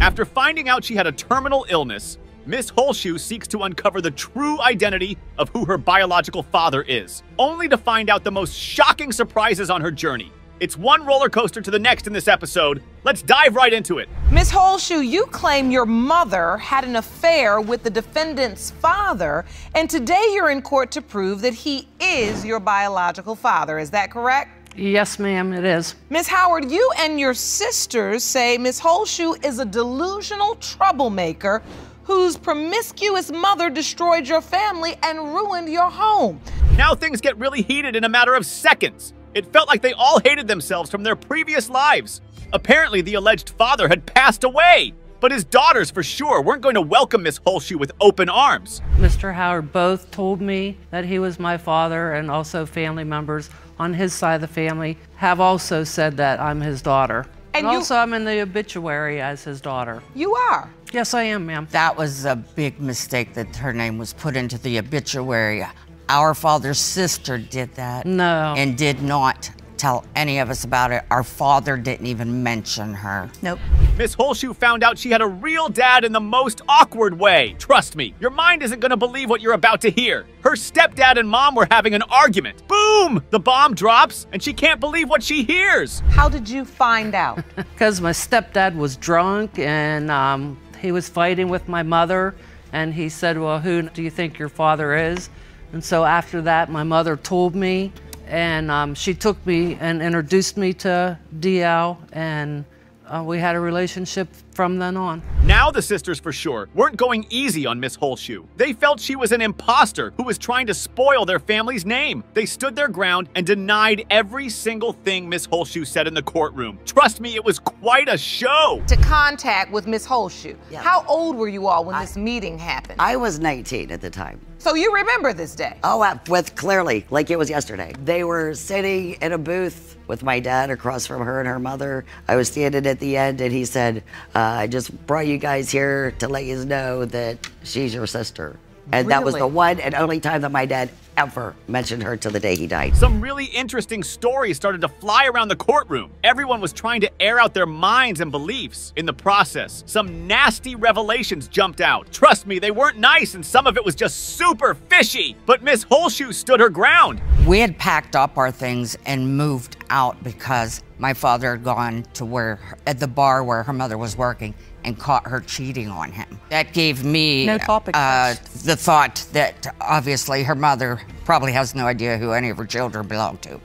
After finding out she had a terminal illness, Miss Holshue seeks to uncover the true identity of who her biological father is, only to find out the most shocking surprises on her journey. It's one roller coaster to the next in this episode. Let's dive right into it. Miss Holshue, you claim your mother had an affair with the defendant's father, and today you're in court to prove that he is your biological father. Is that correct? Yes, ma'am, it is. Miss Howard, you and your sisters say Miss Holshue is a delusional troublemaker whose promiscuous mother destroyed your family and ruined your home. Now things get really heated in a matter of seconds. It felt like they all hated themselves from their previous lives. Apparently, the alleged father had passed away, but his daughters for sure weren't going to welcome Miss Holshue with open arms. Mister Howard both told me that he was my father, and also family members on his side of the family have also said that I'm his daughter. And, and you, also, I'm in the obituary as his daughter. You are? Yes, I am, ma'am. That was a big mistake that her name was put into the obituary. Our father's sister did that. No. And did not tell any of us about it. Our father didn't even mention her. Nope. Miss Holshue found out she had a real dad in the most awkward way. Trust me, your mind isn't gonna believe what you're about to hear. Her stepdad and mom were having an argument. Boom! The bomb drops, and she can't believe what she hears. How did you find out? Because my stepdad was drunk, and um, he was fighting with my mother, and he said, well, who do you think your father is? And so after that, my mother told me, and um, she took me and introduced me to D L, and uh, we had a relationship from then on. Now the sisters for sure weren't going easy on Miss Holshue. They felt she was an imposter who was trying to spoil their family's name. They stood their ground and denied every single thing Miss Holshue said in the courtroom. Trust me, it was quite a show. To contact with Miss Holshue, yep. How old were you all when I, this meeting happened? I was nineteen at the time. So you remember this day? Oh, uh, with clearly, like it was yesterday. They were sitting in a booth with my dad across from her and her mother. I was standing at the end and he said, uh, I just brought you guys here to let you know that she's your sister. And really? That was the one and only time that my dad ever mentioned her till the day he died. Some really interesting stories started to fly around the courtroom. Everyone was trying to air out their minds and beliefs. In the process, some nasty revelations jumped out. Trust me, they weren't nice and some of it was just super fishy. But Miss Holshue stood her ground. We had packed up our things and moved out because my father had gone to where, at the bar where her mother was working, and caught her cheating on him. That gave me no topic uh, the thought that obviously her mother probably has no idea who any of her children belong to.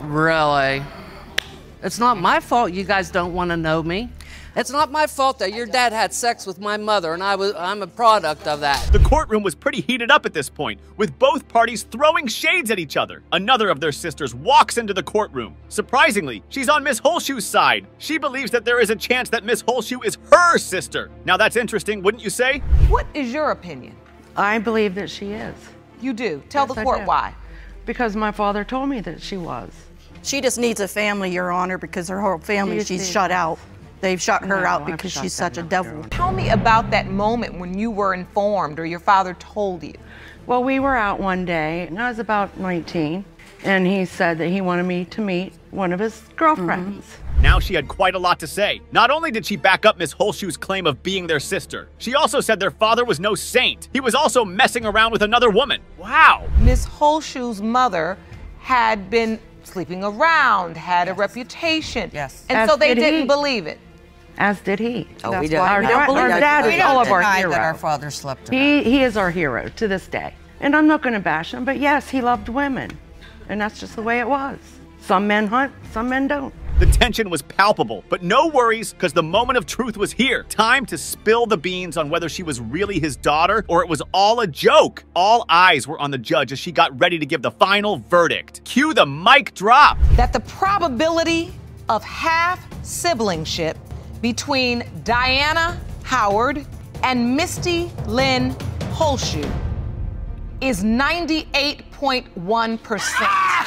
Really? It's not my fault you guys don't want to know me. It's not my fault that your dad had sex with my mother, and I was, I'm a product of that. The courtroom was pretty heated up at this point, with both parties throwing shades at each other. Another of their sisters walks into the courtroom. Surprisingly, she's on Miss Holshue's side. She believes that there is a chance that Miss Holshue is her sister. Now that's interesting, wouldn't you say? What is your opinion? I believe that she is. You do? Tell yes, the court why. Because my father told me that she was. She just needs a family, Your Honor, because her whole family, she's shut out. They've shot her no, out because she's such a devil. Tell me about that moment when you were informed or your father told you. Well, we were out one day, and I was about nineteen, and he said that he wanted me to meet one of his girlfriends. Mm-hmm. Now she had quite a lot to say. Not only did she back up Miss Holshue's claim of being their sister, she also said their father was no saint. He was also messing around with another woman. Wow. Miss Holshue's mother had been sleeping around, had yes. a reputation. Yes. And As so they did didn't he. believe it. As did he. Oh, That's we don't, our, we don't believe our dad is all of our hero. That our father slept he, he is our hero to this day. And I'm not going to bash him, but yes, he loved women. And that's just the way it was. Some men hunt, some men don't. The tension was palpable, but no worries, because the moment of truth was here. Time to spill the beans on whether she was really his daughter or it was all a joke. All eyes were on the judge as she got ready to give the final verdict. Cue the mic drop. That the probability of half-siblingship between Diana Howard and Misty Lynn Holshue is ninety-eight point one percent. Ah!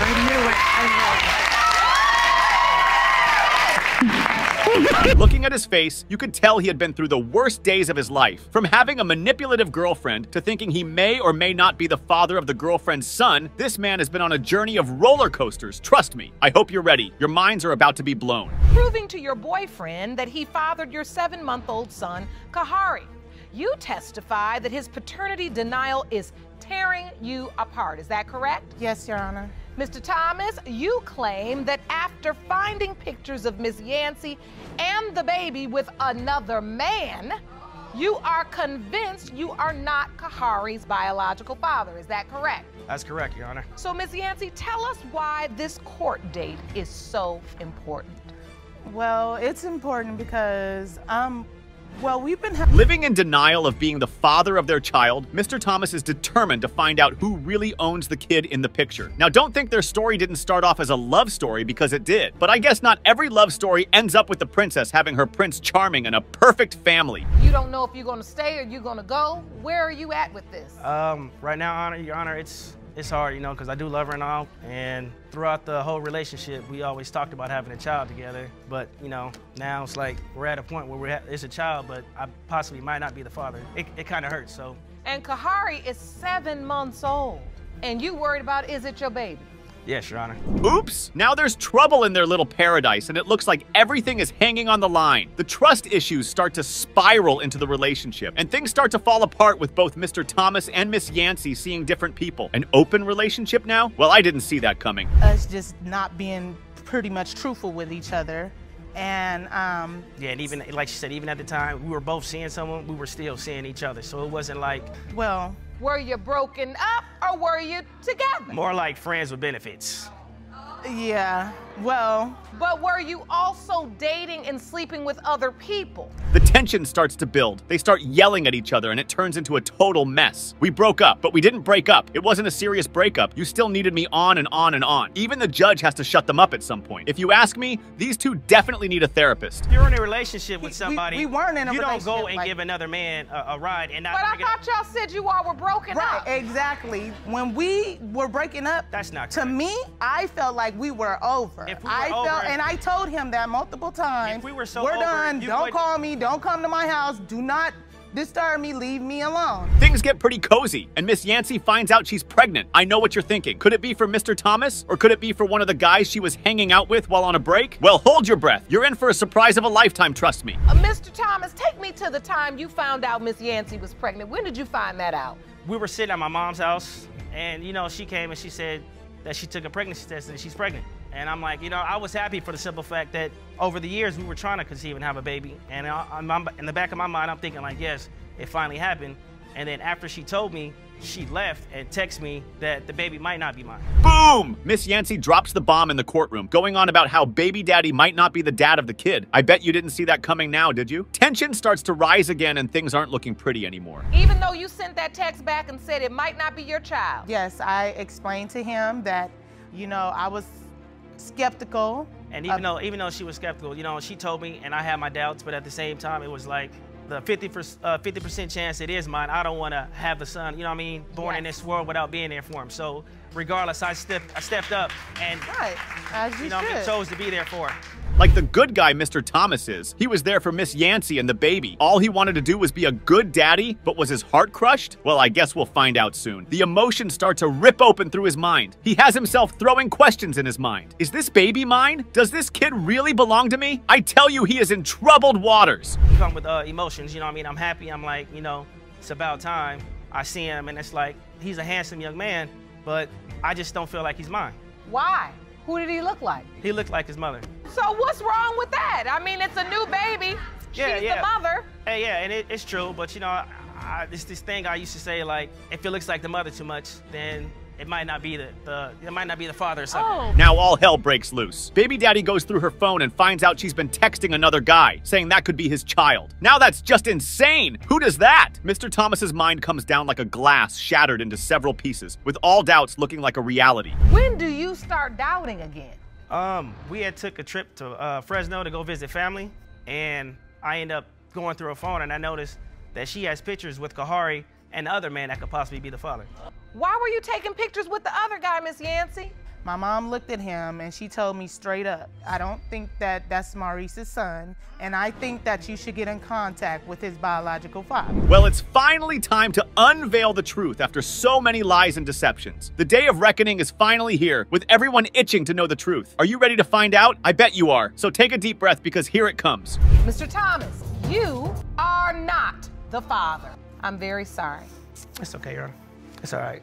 I knew it. I knew it. Looking at his face, you could tell he had been through the worst days of his life. From having a manipulative girlfriend to thinking he may or may not be the father of the girlfriend's son, this man has been on a journey of roller coasters. Trust me, I hope you're ready. Your minds are about to be blown. Proving to your boyfriend that he fathered your seven-month-old son, Kahari. You testify that his paternity denial is tearing you apart. Is that correct? Yes, Your Honor. Mister Thomas, you claim that after finding pictures of Miss Yancey and the baby with another man, you are convinced you are not Kahari's biological father. Is that correct? That's correct, Your Honor. So, Miss Yancey, tell us why this court date is so important. Well, it's important because um. Well, we've been living in denial of being the father of their child. Mister Thomas is determined to find out who really owns the kid in the picture. Now, don't think their story didn't start off as a love story, because it did. But I guess not every love story ends up with the princess having her Prince Charming and a perfect family. You don't know if you're going to stay or you're going to go. Where are you at with this? Um, right now, Honor, Your Honor, it's it's hard, you know, because I do love her and all. And throughout the whole relationship, we always talked about having a child together. But, you know, now it's like we're at a point where we're it's a child, but I possibly might not be the father. It, it kind of hurts, so. And Kahari is seven months old. And you worried about, is it your baby? Yes, Your Honor. Oops! Now there's trouble in their little paradise, and it looks like everything is hanging on the line. The trust issues start to spiral into the relationship, and things start to fall apart with both Mister Thomas and Miss Yancey seeing different people. An open relationship now? Well, I didn't see that coming. Us just not being pretty much truthful with each other. And um yeah, and even like she said, even at the time we were both seeing someone, we were still seeing each other. So it wasn't like, well, were you broken up or were you together? More like friends with benefits. Yeah. Well... But were you also dating and sleeping with other people? The tension starts to build. They start yelling at each other and it turns into a total mess. We broke up, but we didn't break up. It wasn't a serious breakup. You still needed me on and on and on. Even the judge has to shut them up at some point. If you ask me, these two definitely need a therapist. If you're in a relationship with somebody, we, we, we weren't in a you relationship, don't go and like, give another man a, a ride and not But I thought y'all said you all were broken right, up. Right, exactly. When we were breaking up, that's not correct. To me, I felt like we were over. If we were I over, felt And I told him that multiple times. If we were so we're done. Over, don't would... call me. Don't come to my house. Do not disturb me. Leave me alone. Things get pretty cozy, and Miss Yancey finds out she's pregnant. I know what you're thinking. Could it be for Mister Thomas, or could it be for one of the guys she was hanging out with while on a break? Well, hold your breath. You're in for a surprise of a lifetime, trust me. Uh, Mister Thomas, take me to the time you found out Miss Yancey was pregnant. When did you find that out? We were sitting at my mom's house, and, you know, she came and she said that she took a pregnancy test and she's pregnant. And I'm like, you know, I was happy for the simple fact that over the years we were trying to conceive and have a baby. And I, I'm, I'm, in the back of my mind, I'm thinking like, yes, it finally happened. And then after she told me, she left and texted me that the baby might not be mine. Boom! Miss Yancey drops the bomb in the courtroom, going on about how baby daddy might not be the dad of the kid. I bet you didn't see that coming now, did you? Tension starts to rise again and things aren't looking pretty anymore. Even though you sent that text back and said it might not be your child. Yes, I explained to him that, you know, I was skeptical. And even though even though she was skeptical, you know, she told me and I had my doubts, but at the same time, it was like the fifty percent chance it is mine. I don't want to have a son, you know what I mean, born yes. in this world without being there for him. So regardless, I stepped I stepped up and right. As you, you know, I chose to be there for him. Like the good guy Mister Thomas is, he was there for Miss Yancey and the baby. All he wanted to do was be a good daddy, but was his heart crushed? Well, I guess we'll find out soon. The emotions start to rip open through his mind. He has himself throwing questions in his mind. Is this baby mine? Does this kid really belong to me? I tell you, he is in troubled waters. You come with uh, emotions, you know what I mean? I'm happy, I'm like, you know, it's about time. I see him and it's like, he's a handsome young man, but I just don't feel like he's mine. Why? Who did he look like? He looked like his mother. So what's wrong with that? I mean, it's a new baby. Yeah, She's yeah. the mother. Hey, yeah, and it, it's true, but you know, I, I, it's this thing I used to say, like, if it looks like the mother too much, then it might not be the, the it might not be the father or something. Oh. Now all hell breaks loose. Baby daddy goes through her phone and finds out she's been texting another guy, saying that could be his child. Now that's just insane. Who does that? Mister Thomas's mind comes down like a glass shattered into several pieces, with all doubts looking like a reality. When do you start doubting again? Um, we had took a trip to uh, Fresno to go visit family, and I end up going through her phone and I noticed that she has pictures with Kahari and the other man that could possibly be the father. Why were you taking pictures with the other guy, Miss Yancey? My mom looked at him and she told me straight up, I don't think that that's Maurice's son, and I think that you should get in contact with his biological father. Well, it's finally time to unveil the truth after so many lies and deceptions. The day of reckoning is finally here, with everyone itching to know the truth. Are you ready to find out? I bet you are. So take a deep breath, because here it comes. Mister Thomas, you are not the father. I'm very sorry. It's okay, Your Honor. It's all right.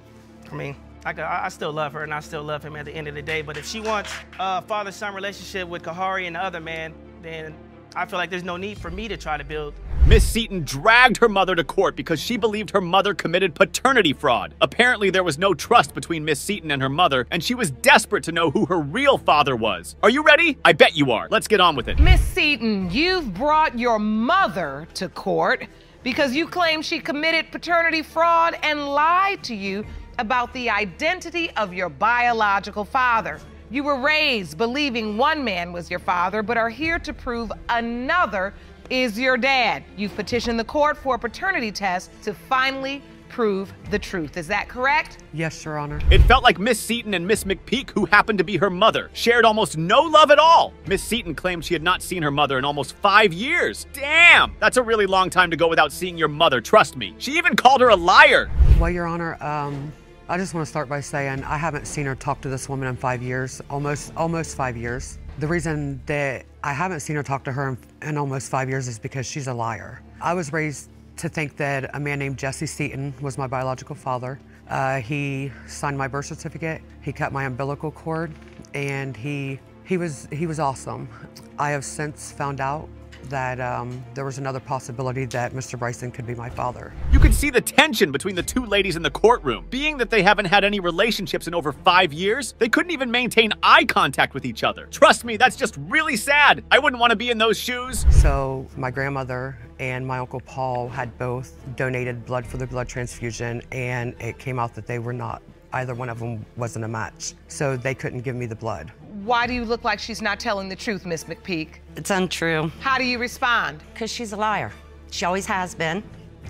I mean, I, could, I still love her and I still love him at the end of the day, but if she wants a father-son relationship with Kahari and the other man, then I feel like there's no need for me to try to build. Miss Seaton dragged her mother to court because she believed her mother committed paternity fraud. Apparently, there was no trust between Miss Seaton and her mother, and she was desperate to know who her real father was. Are you ready? I bet you are. Let's get on with it. Miss Seaton, you've brought your mother to court because you claim she committed paternity fraud and lied to you about the identity of your biological father. You were raised believing one man was your father, but are here to prove another is your dad. You've petitioned the court for a paternity test to finally prove the truth. Is that correct? Yes, Your Honor. It felt like Miss Seaton and Miss McPeak, who happened to be her mother, shared almost no love at all. Miss Seaton claimed she had not seen her mother in almost five years. Damn! That's a really long time to go without seeing your mother, trust me. She even called her a liar. Well, Your Honor, um, I just want to start by saying I haven't seen her talk to this woman in five years, almost, almost five years. The reason that I haven't seen her talk to her in, in almost five years is because she's a liar. I was raised to think that a man named Jesse Seaton was my biological father. Uh, he signed my birth certificate, he cut my umbilical cord, and he he was he was awesome. I have since found out that um, there was another possibility that Mister Bryson could be my father. You can see the tension between the two ladies in the courtroom. Being that they haven't had any relationships in over five years, they couldn't even maintain eye contact with each other. Trust me, that's just really sad. I wouldn't want to be in those shoes. So my grandmother and my Uncle Paul had both donated blood for the blood transfusion, and it came out that they were not, either one of them wasn't a match. So they couldn't give me the blood. Why do you look like she's not telling the truth, Miss McPeak? It's untrue. How do you respond? Because she's a liar. She always has been.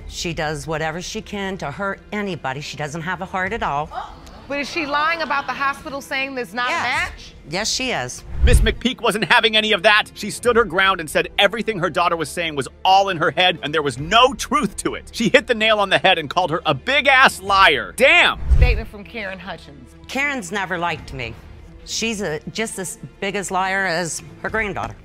She does whatever she can to hurt anybody. She doesn't have a heart at all. Oh. But is she lying about the hospital saying there's not yes. a match? Yes, she is. Miss McPeak wasn't having any of that. She stood her ground and said everything her daughter was saying was all in her head, and there was no truth to it. She hit the nail on the head and called her a big-ass liar. Damn! Statement from Karen Hutchins. Karen's never liked me. She's a, just as big a liar as her granddaughter,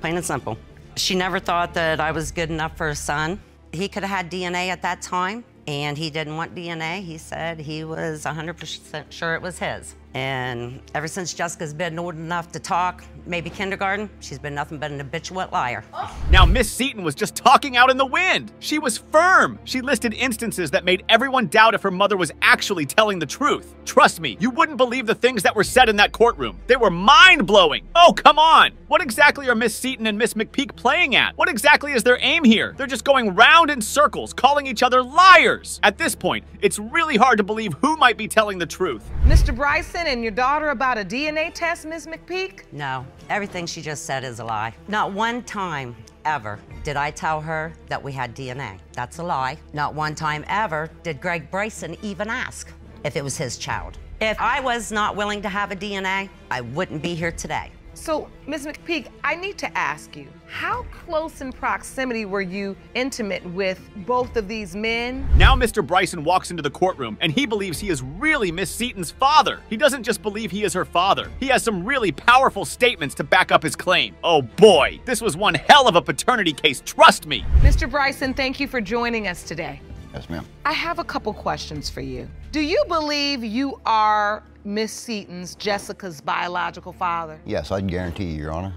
plain and simple. She never thought that I was good enough for her son. He could have had D N A at that time, and he didn't want D N A. He said he was one hundred percent sure it was his. And ever since Jessica's been old enough to talk, maybe kindergarten, she's been nothing but an habitual liar. Now, Miss Seaton was just talking out in the wind. She was firm. She listed instances that made everyone doubt if her mother was actually telling the truth. Trust me, you wouldn't believe the things that were said in that courtroom. They were mind-blowing. Oh, come on. What exactly are Miss Seaton and Miss McPeak playing at? What exactly is their aim here? They're just going round in circles, calling each other liars. At this point, it's really hard to believe who might be telling the truth. Mister Bryson and your daughter about a D N A test, Miss McPeak? No, everything she just said is a lie. Not one time ever did I tell her that we had D N A. That's a lie. Not one time ever did Greg Bryson even ask if it was his child. If I was not willing to have a D N A, I wouldn't be here today. So, Miss McPeak, I need to ask you, how close in proximity were you intimate with both of these men? Now Mister Bryson walks into the courtroom, and he believes he is really Miss Seaton's father. He doesn't just believe he is her father. He has some really powerful statements to back up his claim. Oh boy, this was one hell of a paternity case, trust me. Mister Bryson, thank you for joining us today. Yes, ma'am. I have a couple questions for you. Do you believe you are Miss Seaton's, Jessica's biological father? Yes, I can guarantee you, Your Honor.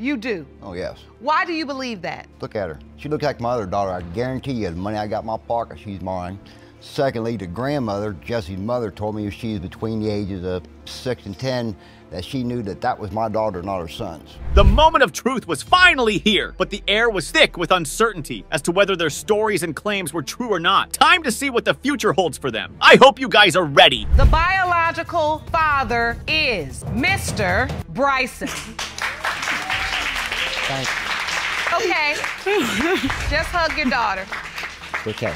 You do? Oh, yes. Why do you believe that? Look at her. She looks like my other daughter. I guarantee you the money I got in my pocket, she's mine. Secondly, the grandmother, Jesse's mother, told me if she's between the ages of six and ten, that she knew that that was my daughter, not her son's. The moment of truth was finally here, but the air was thick with uncertainty as to whether their stories and claims were true or not. Time to see what the future holds for them. I hope you guys are ready. The biological father is Mister Bryson. Thank you. Okay, just hug your daughter. Okay.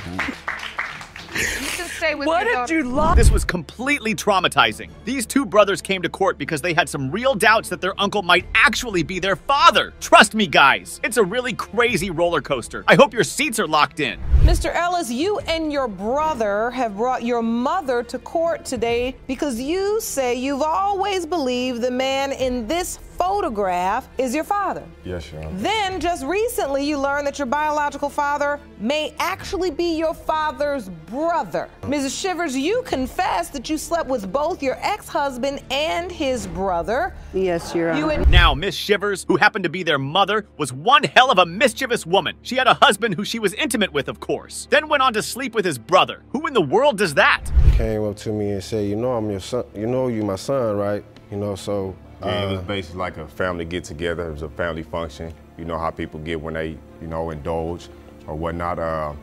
You can stay with what did you love? This was completely traumatizing. These two brothers came to court because they had some real doubts that their uncle might actually be their father. Trust me, guys, it's a really crazy roller coaster. I hope your seats are locked in. Mister Ellis, you and your brother have brought your mother to court today because you say you've always believed the man in this photograph is your father. Yes, Your Honor. Then just recently you learned that your biological father may actually be your father's brother. Missus Shivers, you confessed that you slept with both your ex-husband and his brother. Yes, Your Honor. You now, Miss Shivers, who happened to be their mother, was one hell of a mischievous woman. She had a husband who she was intimate with, of course, then went on to sleep with his brother. Who in the world does that? He came up to me and said, you know I'm your son, you know you my son, right? You know, so yeah, it was basically like a family get-together. It was a family function. You know how people get when they, you know, indulge or whatnot. Uh,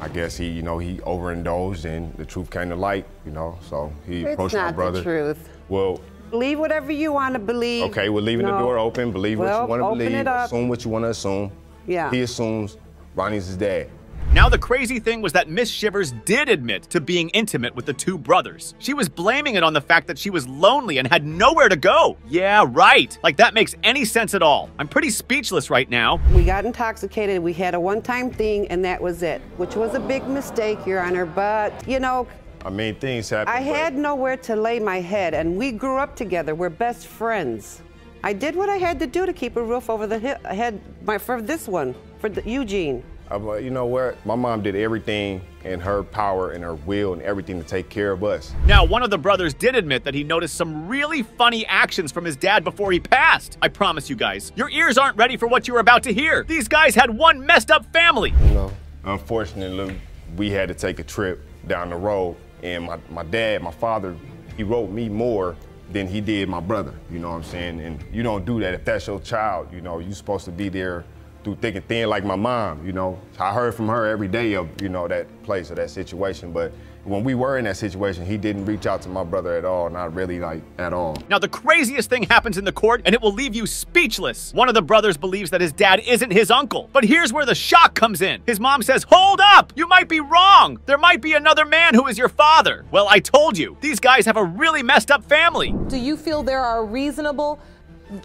I guess he, you know, he overindulged and the truth came to light, you know, so he approached my brother. It's not the truth. Well, believe whatever you want to believe. Okay, we're leaving the door open. Believe what you want to believe. Assume what you want to assume. Yeah. He assumes Ronnie's his dad. Now the crazy thing was that Miss Shivers did admit to being intimate with the two brothers. She was blaming it on the fact that she was lonely and had nowhere to go. Yeah, right. Like that makes any sense at all. I'm pretty speechless right now. We got intoxicated, we had a one-time thing, and that was it, which was a big mistake, Your Honor, but you know, I mean, things happen. I had nowhere to lay my head, and we grew up together. We're best friends. I did what I had to do to keep a roof over the head my, for this one, for the, Eugene. I'm like, you know what? My mom did everything in her power and her will and everything to take care of us. Now, one of the brothers did admit that he noticed some really funny actions from his dad before he passed. I promise you guys, your ears aren't ready for what you're about to hear. These guys had one messed up family. You know, unfortunately, we had to take a trip down the road, and my, my dad, my father, he wrote me more than he did my brother, you know what I'm saying? And you don't do that if that's your child, you know, you're supposed to be there through thick and thin like my mom, you know. I heard from her every day of, you know, that place or that situation, but when we were in that situation, he didn't reach out to my brother at all, not really, like, at all. Now, the craziest thing happens in the court, and it will leave you speechless. One of the brothers believes that his dad isn't his uncle, but here's where the shock comes in. His mom says, hold up, you might be wrong. There might be another man who is your father. Well, I told you, these guys have a really messed up family. Do you feel there are reasonable,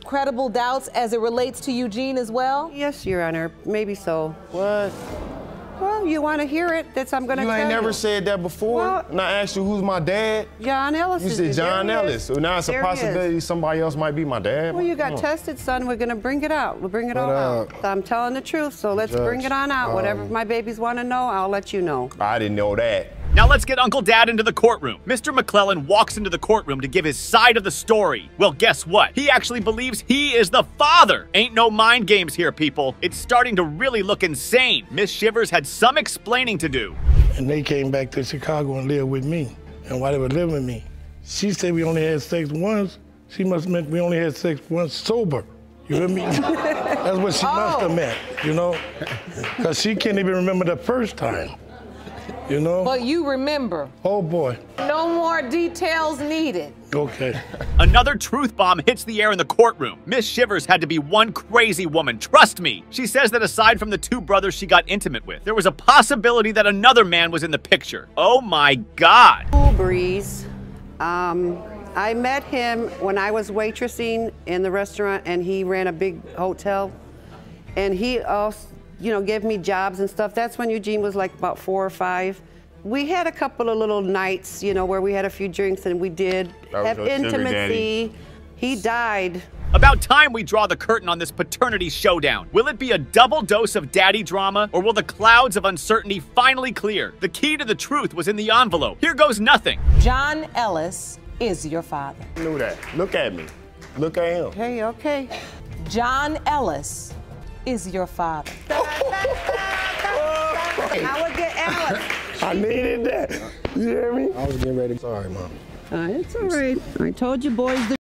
credible doubts as it relates to Eugene as well? Yes, Your Honor, maybe so. What? Well, you want to hear it, that's I'm going to tell you. You ain't never said that before. Well, and I asked you, who's my dad? John Ellis. You said John Ellis. So now it's a possibility somebody else might be my dad. Well, you got tested, son. We're going to bring it out. We'll bring it all out. I'm telling the truth, so let's bring it on out. Whatever my babies want to know, I'll let you know. I didn't know that. Now let's get Uncle Dad into the courtroom. Mister McClellan walks into the courtroom to give his side of the story. Well, guess what? He actually believes he is the father. Ain't no mind games here, people. It's starting to really look insane. Miss Shivers had some explaining to do. And they came back to Chicago and lived with me. And while they were living with me, she said we only had sex once. She must have meant we only had sex once sober. You hear me? That's what she oh. must have meant, you know? Because she can't even remember the first time. You know? But you remember. Oh boy. No more details needed. Okay. Another truth bomb hits the air in the courtroom. Miss Shivers had to be one crazy woman, trust me. She says that aside from the two brothers she got intimate with, there was a possibility that another man was in the picture. Oh my God. Cool breeze. Um, I met him when I was waitressing in the restaurant and he ran a big hotel and he also, you know, gave me jobs and stuff. That's when Eugene was like about four or five. We had a couple of little nights, you know, where we had a few drinks and we did have intimacy. He died. About time we draw the curtain on this paternity showdown. Will it be a double dose of daddy drama, or will the clouds of uncertainty finally clear? The key to the truth was in the envelope. Here goes nothing. John Ellis is your father. I knew that. Look at me. Look at him. Okay, okay. John Ellis is your father. I would get Alex. I needed that. You hear me? I was getting ready. Sorry, Mom. Uh, it's all right. I told you boys.